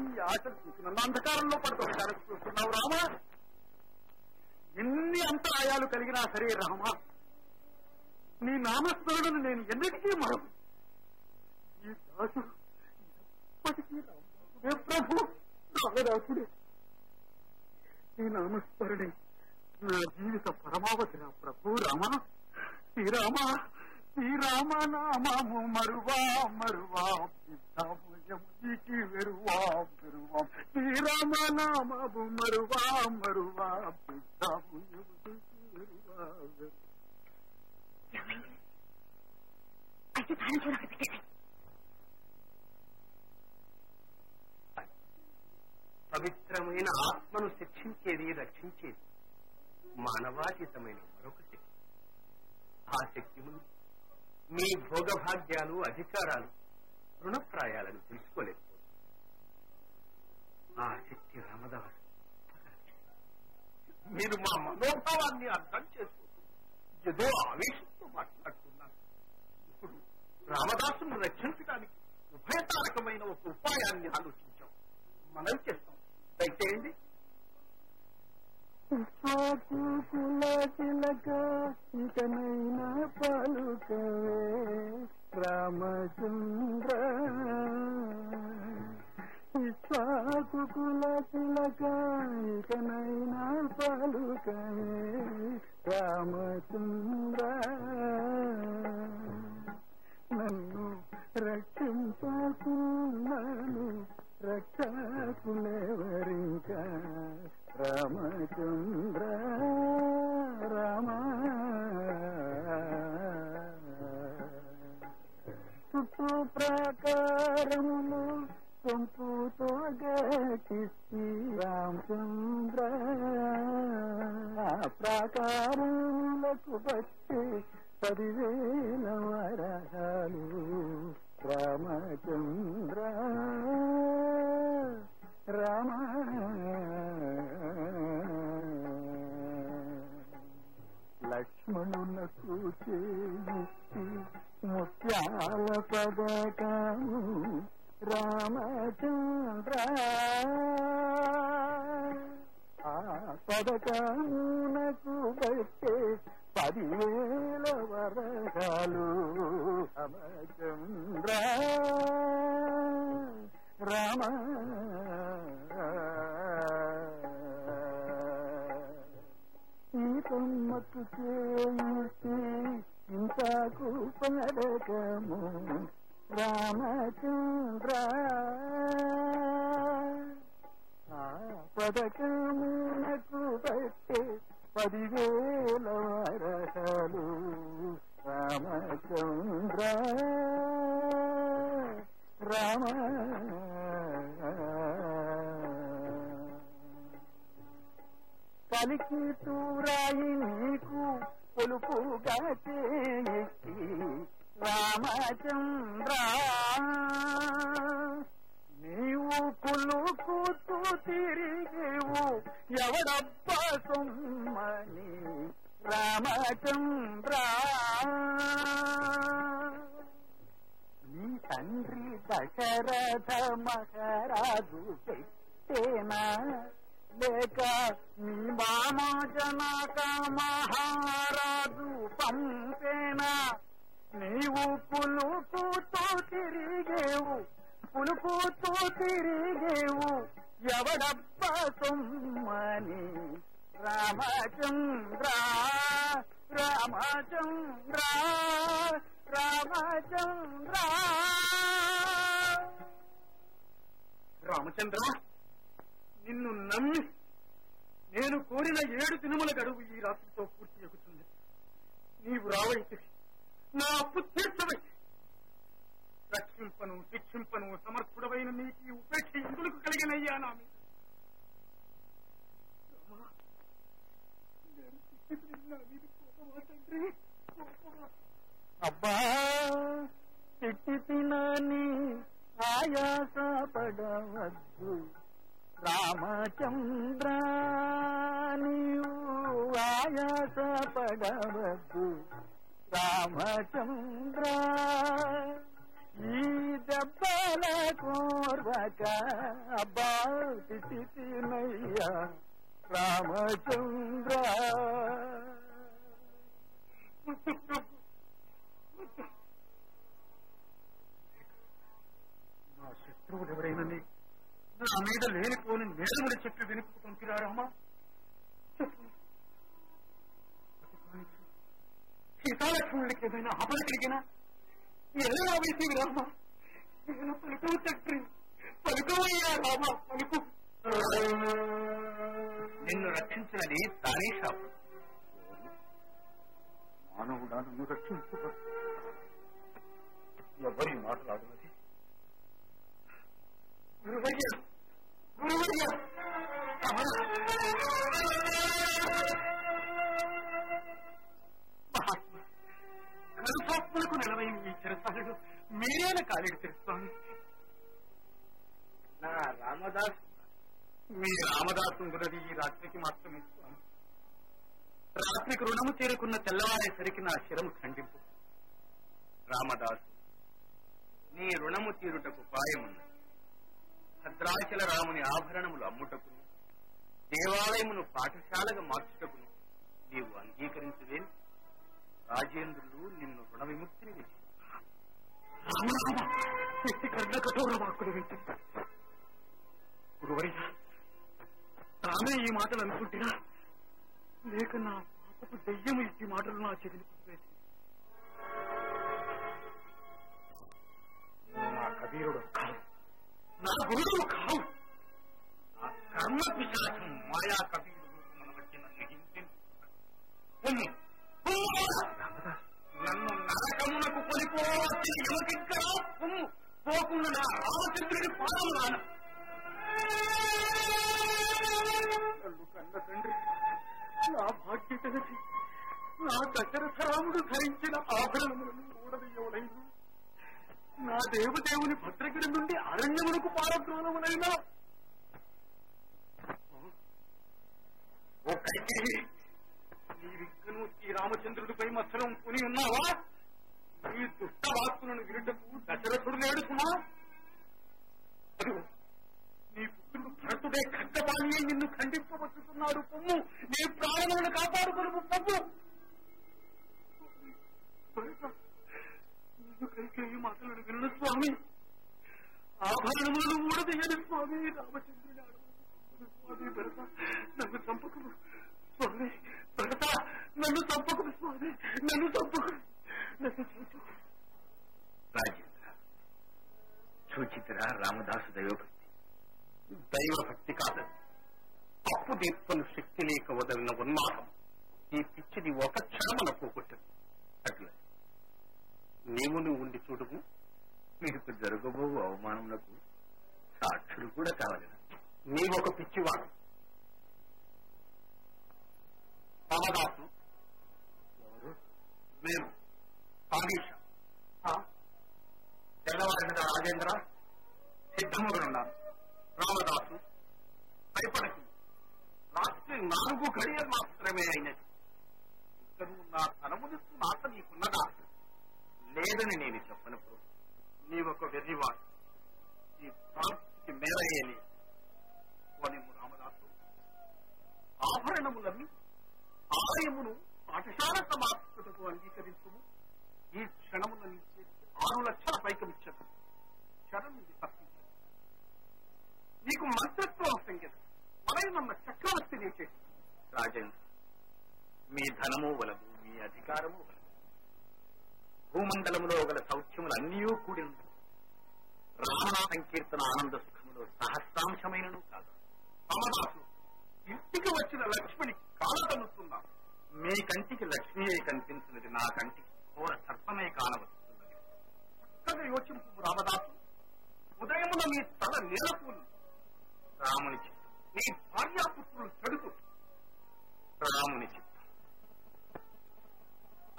ఈ ఆశలు చూసి నన్ను అంధకారంలో పడుతున్నారు చూస్తున్నావు రామా. ఎన్ని అంతరాయాలు కలిగినా సరే రామా, నీ నామస్మరణను నేను ఎన్నిటికీ మరపు. ఈ దాసు ఎప్పటికీ రామదాసుడే ప్రభు, రామదాసుడే. నీ నామస్మరణే నా జీవిత పరమావధి నా ప్రభు. రామా శ్రీరామా శ్రీరామ నామము మరువా మరువా పితామయమునికి వెరువా వెరువా. శ్రీరామ నామము మరువా మరువా పితామయమునికి వెరువా వెరువా. ऐसे धान छोड़ा के पीछे పవిత్రమైన ఆత్మను శిక్షించేది రక్షించేది మానవాతీతమైన మరొక శక్తి. ఆ శక్తి ముందు మీ భోగభాగ్యాలు అధికారాలు రుణప్రాయాలను తెలుసుకోలేకపోదు. ఆ శక్తి రామదాసు, మీరు మా మనోభావాన్ని అర్థం చేసుకోవచ్చు. ఏదో ఆవేశంతో మాట్లాడుతున్నాను. ఇప్పుడు రామదాసును రక్షించడానికి ఉభయతారకమైన ఒక ఉపాయాన్ని ఆలోచించాం, మనం చేస్తాం. దయచేయండి. పుష్పకుల తిలక ఇకనైనా పలుకవే రామచంద్ర. పుష్పకుల తిలక ఇకనైనా పలుకవే రామచంద్ర. నన్ను రక్షింపకున్నాను, రక్షకులెవరింకా రామచంద్ర. రామ చుట్టూ ప్రాకారములు పంపుతో గతిష్టి రామచంద్ర. ప్రాకారములకు వచ్చి 10,000 వరహాలు రామచంద్ర. రామ లక్ష్మణునకు చేసి ముత్యాల పదకము రామచంద్ర. ఆ పదకమునకు వచ్చే 10,000 వరహాలు రామచంద్ర. రామ ఈ కొమ్మకు చేసి ఇంతకు పడకము రామచంద్ర. ఆ పడకమునకు పెట్టే 10,000 వరహాలు రామచంద్ర. రామ కలికి తూరాయి నీకు పొలుపుగా చేసి రామచంద్ర. నీవు పులుపుతూ తిరిగేవు ఎవడబ్బా సొమ్మని రామచంద్ర. నీ తండ్రి దశరథ మహారాజు పెట్టేనా, లేక నీ మామ జనక మహారాజు పంపేనా? నీవు పులుపుతో తిరిగేవు ఎవడబ్బా సొమ్మని రామచంద్ర. రామచంద్ర రామచంద్ర రామచంద్ర నిన్ను నమ్మి నేను కోరిన 7 దినముల గడువు ఈ రాత్రితో పూర్తి అవుతుంది. నీవు రావైతే నా అప్పు తీర్చవైతే రక్షింపను శిక్షింపను సమర్థుడవైన నీకు ఉపేక్ష ఇందులకు కలిగినయ్యా నా మీద. అబ్బా తిట్టినాని ఆయాసపడవద్దు రామచంద్ర, నీవు ఆయాసపడవద్దు రామచంద్ర. ईद भला कोरबका अबाउट सिटी मैया रामचंद्र ना శత్రువులెవరైనని నా మీద లేనిపోని నేరుముడి చెట్టు వినిపుకుంటున్నారు అమ్మా సీతాలక్ష్మణుడికి ఏదైనా అపన కలిగినా ఎలా వేసి రామ పలుకు తండ్రి పలుకోయ్యా రామ పలుకు నిన్ను రక్షించినది తానే శాపం మానవుడా నిన్ను రక్షించుకో ఎవరి మాట్లాడుతున్నది గురువయ్య గురువయ్య కల్పాత్మలకు నిలవై మీ చిరసాలు మీరేన కాలేడు తెలుస్తాను నా రామదాసు మీ రామదాసు ఉన్నది ఈ రాత్రికి మాత్రమే స్వామి రాత్రికి రుణము తీరుకున్న తెల్లవారేసరికి నా శిరము ఖండింపు రామదాసు నీ రుణము తీరుటకు ఉపాయమున్నది భద్రాచల రాముని ఆభరణములు అమ్ముటకును దేవాలయమును పాఠశాలగా మార్చుటకును నీవు అంగీకరించవే రాజేంద్రుడు నిన్ను రుణ విముక్తిని వ్యక్తి కర్ణ కఠోర వాక్కులు వినిపిస్తాను గురువైన తానే ఈ మాటలు అనుకుంటున్నా లేక నా పాపకు దయ్యం ఇచ్చి మాటలు నా చెదిలిపోయి నా కబీరుడు కావు నా గురువుడు కావు నా కర్మ పిశాచం మాయా కబీరుడు మన మధ్య నన్ను హింసించు నన్ను నరకమునకు కొనిపోవచ్చి ఎమకిక్కడ పొమ్ము పోకుండా నా రామచంద్రుడి పాదము నాన్న కన్న తండ్రి నా భాగ్యతలకి నా దశరథరాముడు ధరించిన ఆభరణములను ఊడదయ్యవులైన నా దేవదేవుని భద్రగిరి నుండి అరణ్యమునకు పారద్రోణములైనా నీవిక్కను శ్రీరామచంద్రుడిపై మత్సరం కొని ఉన్నావా నీ దుష్ట వాక్కులను వినటకు దశరథుడు లేడుకున్నా నీ పుత్రుడు భరతుడే ఖడ్గపాణి నిన్ను ఖండింపబట్టుతున్నాడు పొమ్ము నీ ప్రాణములను కాపాడుకొను పొమ్ము ఈ మాటలను వినను స్వామి ఆభరణములను ఊడదయ్యను స్వామి రామచంద్రుని అడుగు స్వామి భరత నన్ను చంపకుడు స్వామి భరత నన్ను చంపకుడు స్వామి నన్ను చంపకుడు నన్ను చూచు రాజేంద్ర సూచితరా రామదాసు దైవభక్తి దైవభక్తి కాదు అప్పు దీపను శక్తి లేక వదిలిన ఉన్మాదం ఈ పిచ్చిది ఒక క్షణమున పోగొట్టదు అట్లా నీవు నువ్వు ఉండి చూడకు మీకు జరగబో అవమానములకు సాక్షులు కూడా కావాలి నీవొక పిచ్చివాడు రామదాసు ఎవరు మేము ఆదేశం తెల్లవారి మీద రాజేంద్ర సిద్ధముగా ఉన్నారు రామదాసు భయపడకు రాత్రి 4 గడియలు మాత్రమే అయినది ఇద్దరు నా తనమునిస్తూ నాట నీకున్నదా లేదని నేను చెప్పనప్పుడు నీవొక వెర్రివాడు ఈ ప్రాప్తికి మేరయ్యేలే కోనేము రామదాసు ఆభరణములన్నీ ఆలయమును పాఠశాల సమాప్తుటకు అంగీకరించుము ఈ క్షణమున నుంచి 6 లక్షల పైకమిచ్చదు క్షణం ఇది తప్పించదు నీకు మంత్రత్వం సంగీతం పరైనమ్మ చక్రవర్తి నీ చేసి రాజేంద్ర మీ ధనము వలదు మీ అధికారము వలదు భూమండలములో గల సౌఖ్యములన్నీ కూడి రామణ సంకీర్తన ఆనంద సుఖములో సహస్రాంశమైనను కాదు రామదాసు ఇంటికి వచ్చిన లక్ష్మిని కాలదనుతున్నా మీ కంటికి లక్ష్మియే కనిపించినది నా కంటికి ఘోర సర్పమే కానవస్తున్నది చక్కగా యోచింపు రామదాసు ఉదయమున మీ తల నేలపూలు రాముని చిత్తం నీ భార్యాపుత్రులు చెడుకు రాముని చిత్తం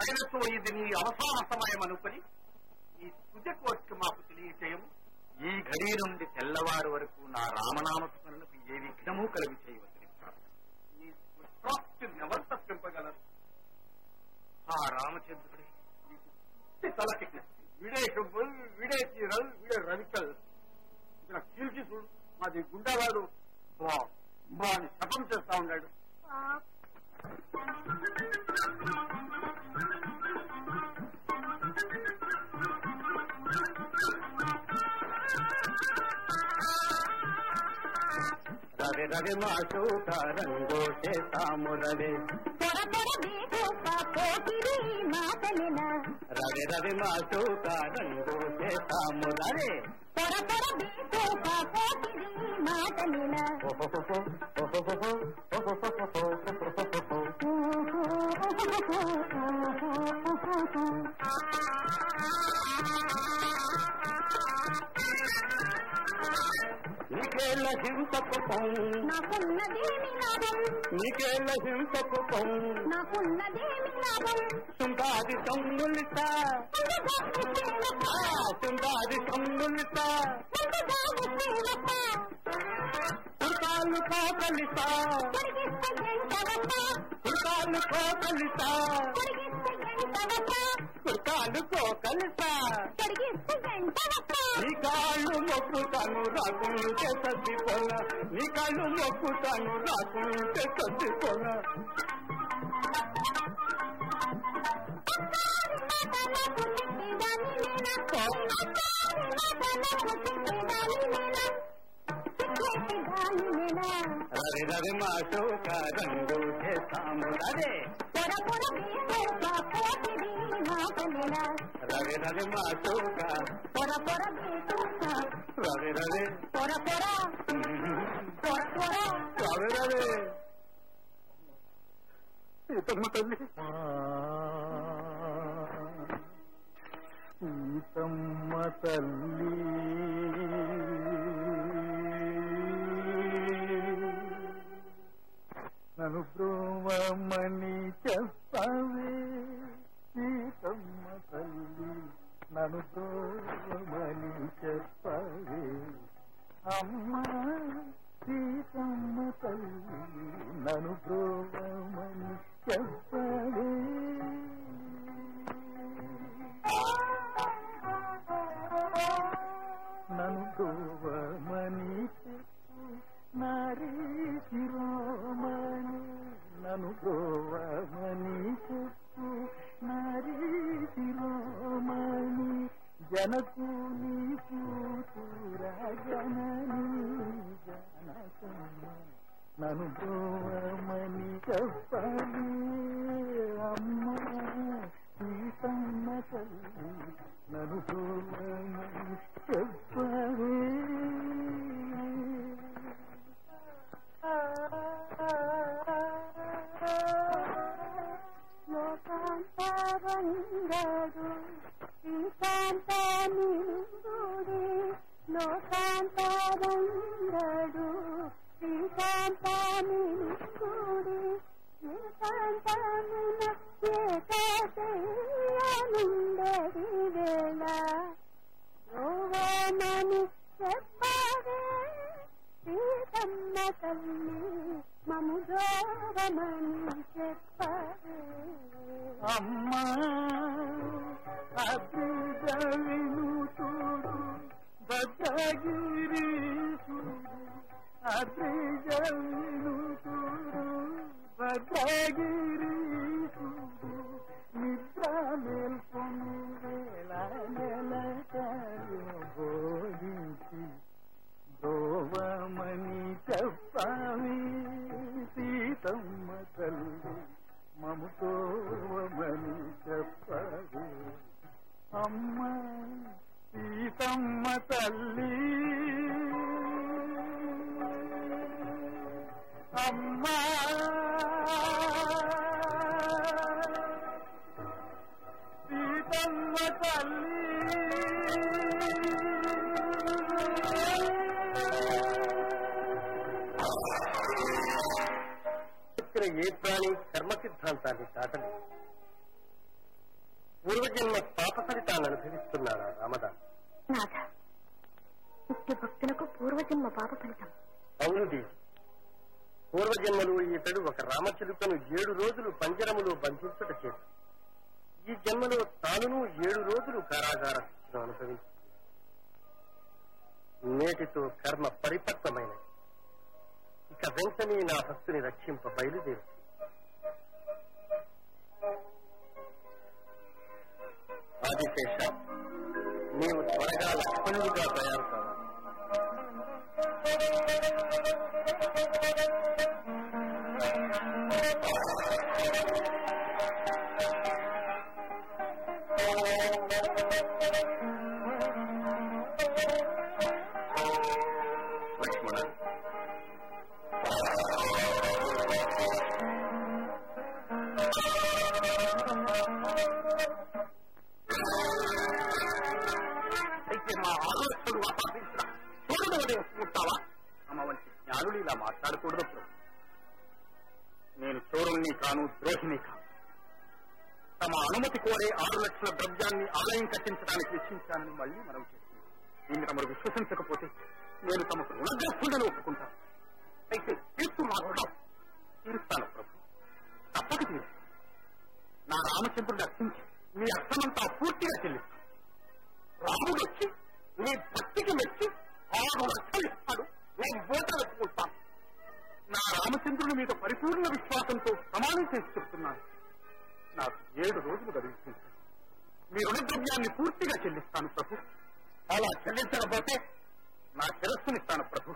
ఆయనతో ఇది నీ అవసర సమయం అనుకుని ఈ తుజకోటికి మాకు తెలియచేయము ఈ ఘడి నుండి తెల్లవారు వరకు నా రామనామస్మరణకు ఏ విఘ్నము కలిగి చేయవద్దని నీ పుత్రాక్తిని ఎవరు తప్పింపగలరు ఆ రామచంద్రుడే నీకు తలకి விடை கம்பல், விடை தீரல், விடை ரவிக்கல். ఇక్కడ చీల్చి చూడు, మాది గుండావాడు అని శపం చేస్తా ఉన్నాడు. రవి రవి మాసూత రంగోటే సామురవే రవి రవి మాసూత రంగోటే సామురవే సుందాది సంగులితా సుందాది సంగులితా పురకాలు కోకలితా పురకాలు కోకలితా పురకాలు కోకలితా నీ కాళ్ళు మొక్కుతాను రాకుంటే సత్తిపోన నీ కాళ్ళు మొక్కుతాను రాకుంటే సత్తిపోన रवि रवि मासो का रंगो के सामुरा रे रवि रवि मासो का रवि रवि रवि रवि ये तो मतलब సీతమ్మ తల్లి నను బ్రోమని చెప్పవే సీతమ్మ తల్లి నను బ్రోమని చెప్పవే అమ్మ సీతమ్మ తల్లి నను బ్రోమని చెప్పవే నను గోవమని నారీ శిరోమణి నను గోవమని చెప్పు నారీ శిరోమణి జనకు నీకు జనని జనకమ్మ నను గోవమని చెప్పని అమ్మ సీతమ్మ తల్లి నను గోవమని చెప్పవే లోకాంతరంగడు శ్రీకాంతమిందుడే లోకాంతరంగడు శ్రీకాంతమిందుడే శ్రీకాంతమిన ఏకాదశి వేళ గోవమని చెప్పవే సీతమ్మ తల్లి మము గోవమని చెప్పవే అమ్మ అద్రిజవిను తోడు భద్రగిరీసుడు అద్రిజవిను తోడు భద్రగిరీసుడు నిద్ర మేల్కొని వేళ నెల బోధించి గోవమని చెప్పాలి సీతమ్మ తల్లి మము గోవమని చెప్పాలి అమ్మ సీతమ్మ తల్లి అమ్మ సీతమ్మ తల్లి ఏ ప్రాణి కర్మ సిద్ధాంతాన్ని దాటని పూర్వజన్మ పాప ఫలితాన్ని అనుభవిస్తున్నారా రామదాసు? నాథ, ఇట్టి భక్తులకు పూర్వజన్మ పాప ఫలితం. అవునుది, పూర్వజన్మలో ఈతడు ఒక రామచిలుకను 7 రోజులు పంజరములో బంధించుట చేసి ఈ జన్మలో తాను 7 రోజులు కారాగార శిక్షను అనుభవించి నేటితో కర్మ పరిపక్వమైనది. ఇక వెంటనే నా భక్తుని రక్షింప బయలుదేరు. ఆదిశేష, నీవు త్వరగా లక్ష్మణుడిగా తయారు కావాలి. ఇలా మాట్లాడకూడదు. నేను చోరుల్ని కాను, ద్రోహిని కాను. తమ అనుమతి కోరే 6 లక్షల ద్రవ్యాన్ని ఆలయం కట్టించడానికి వెచ్చించానని మళ్ళీ మనం చేస్తున్నాం. దీన్ని తమరు విశ్వసించకపోతే నేను తమకు రుణగ్రస్తులను ఒప్పుకుంటాను. అయితే తీర్పు మాత్రం తీరుస్తాను ప్రభు, తప్పక తీరుస్తాను. నా రామచంద్రుడు రక్షించి మీ అర్థమంతా పూర్తిగా చెల్లిస్తాను. రాముడు వచ్చి మీ భక్తికి మెచ్చి 6 లక్షలు ఇస్తాడు. నేను బోట వెతుకుంటాను. నా రామచంద్రుని మీద పరిపూర్ణ విశ్వాసంతో ప్రమాణం చేసి చెప్తున్నాను. నాకు 7 రోజులు గడిచింది. మీ రుణద్రవ్యాన్ని పూర్తిగా చెల్లిస్తాను ప్రభు. అలా చెల్లించకపోతే నా శిరస్సునిస్తాను ప్రభు.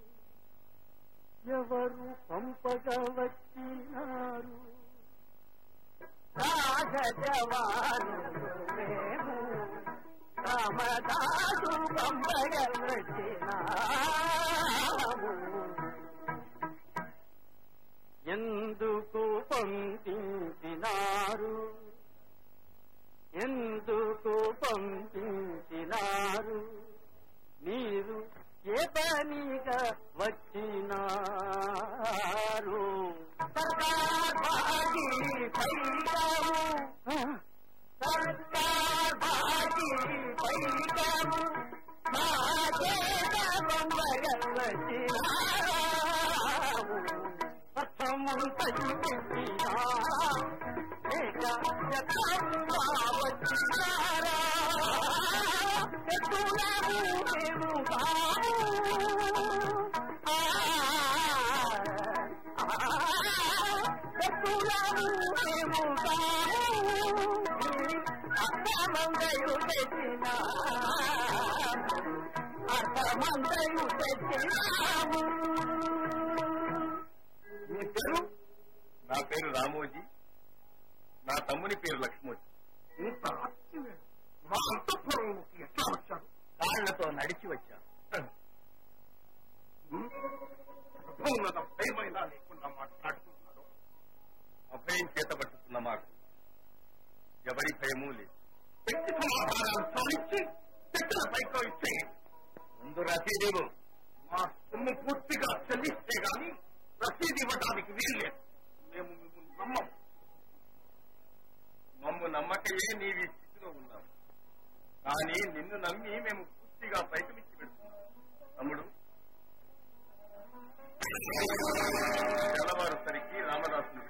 చలవరసరికి రామదాసుని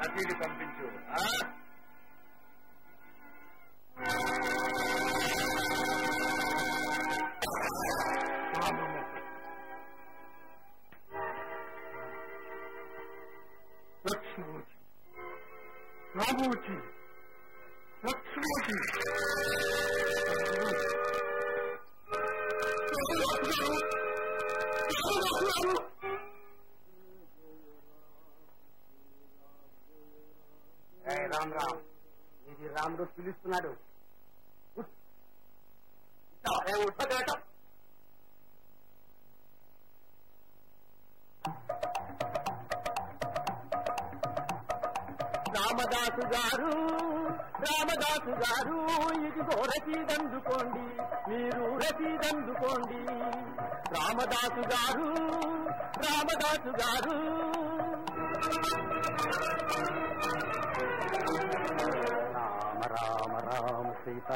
రసీదు పంపించు.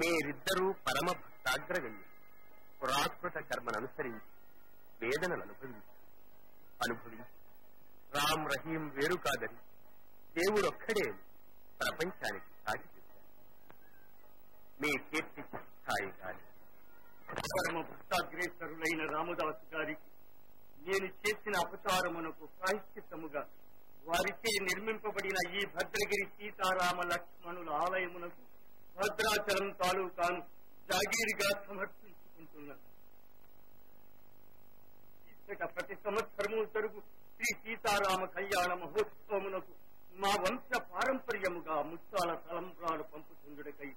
మీరిద్దరూ పరమ భక్తాగ్రగణ్యులు పురాకృత కర్మను అనుసరించి వేదనలు అనుభవించి రామ్ రహీం వేరు కాదని దేవుడొక్కడే ప్రపంచానికి సాగి చెప్పారు. మీ కీర్తి స్థాయి గారి పరమ భక్తాగ్రేసరులైన రామదాసు గారికి నేను చేసిన అపచారమునకు ప్రాయశ్చిత్తముగా వారిచే నిర్మింపబడిన ఈ భద్రగిరి సీతారామ లక్ష్మణుల ఆలయమునకు భద్రాచలం తాలూకాను జాగీరుగా సమర్పించుకుంటున్నాను. ప్రతి సంవత్సరము జరుగు శ్రీ సీతారామ కళ్యాణ మహోత్సవమునకు మా వంశ పారంపర్యముగా ముత్యాల తలంబ్రాలు పంపుతుండకై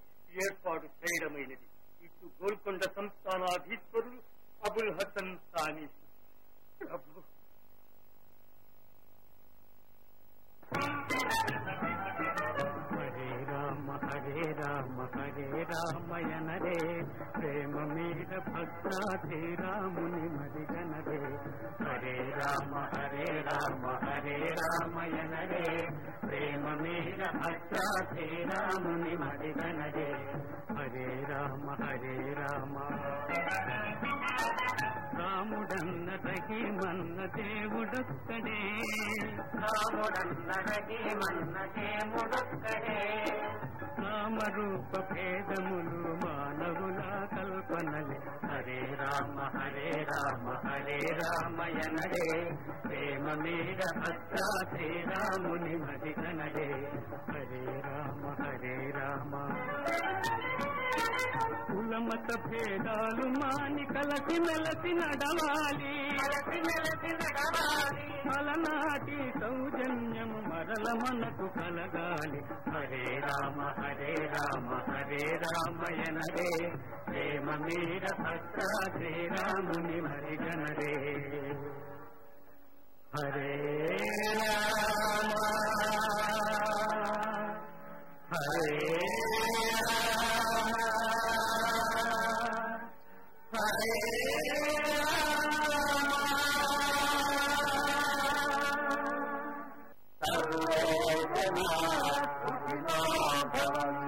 ఏర్పాటు చేయడమైనది. ఇటు గోల్కొండ సంస్థానాధీశ్వరులు అబుల్ హసన్ సాని ప్రభు హరే రామయనరే ప్రేమ మీద భక్తాధే రాముని మరిగనరే హరే రామయనరే ప్రేమ మీద భక్తాధే రాముని మరిగనరే హరే రామ రాముడన్నదకి మన్న దేవుడొక్కడే రామరూప భేదములు మానవుల కల్పనలే హరే రామయనరే ప్రేమ మీద భక్తా శ్రీరాముని మరిగనరే హరే రామ కులమత భేదాలు మాని కలసి మెలసి నడవాలి అలనాటి సౌజన్యము మరల మనకు కలగాలి హరే రామయనరే ప్రేమ మీద భక్తా శ్రీరాముని మరిగనరే హరే రామ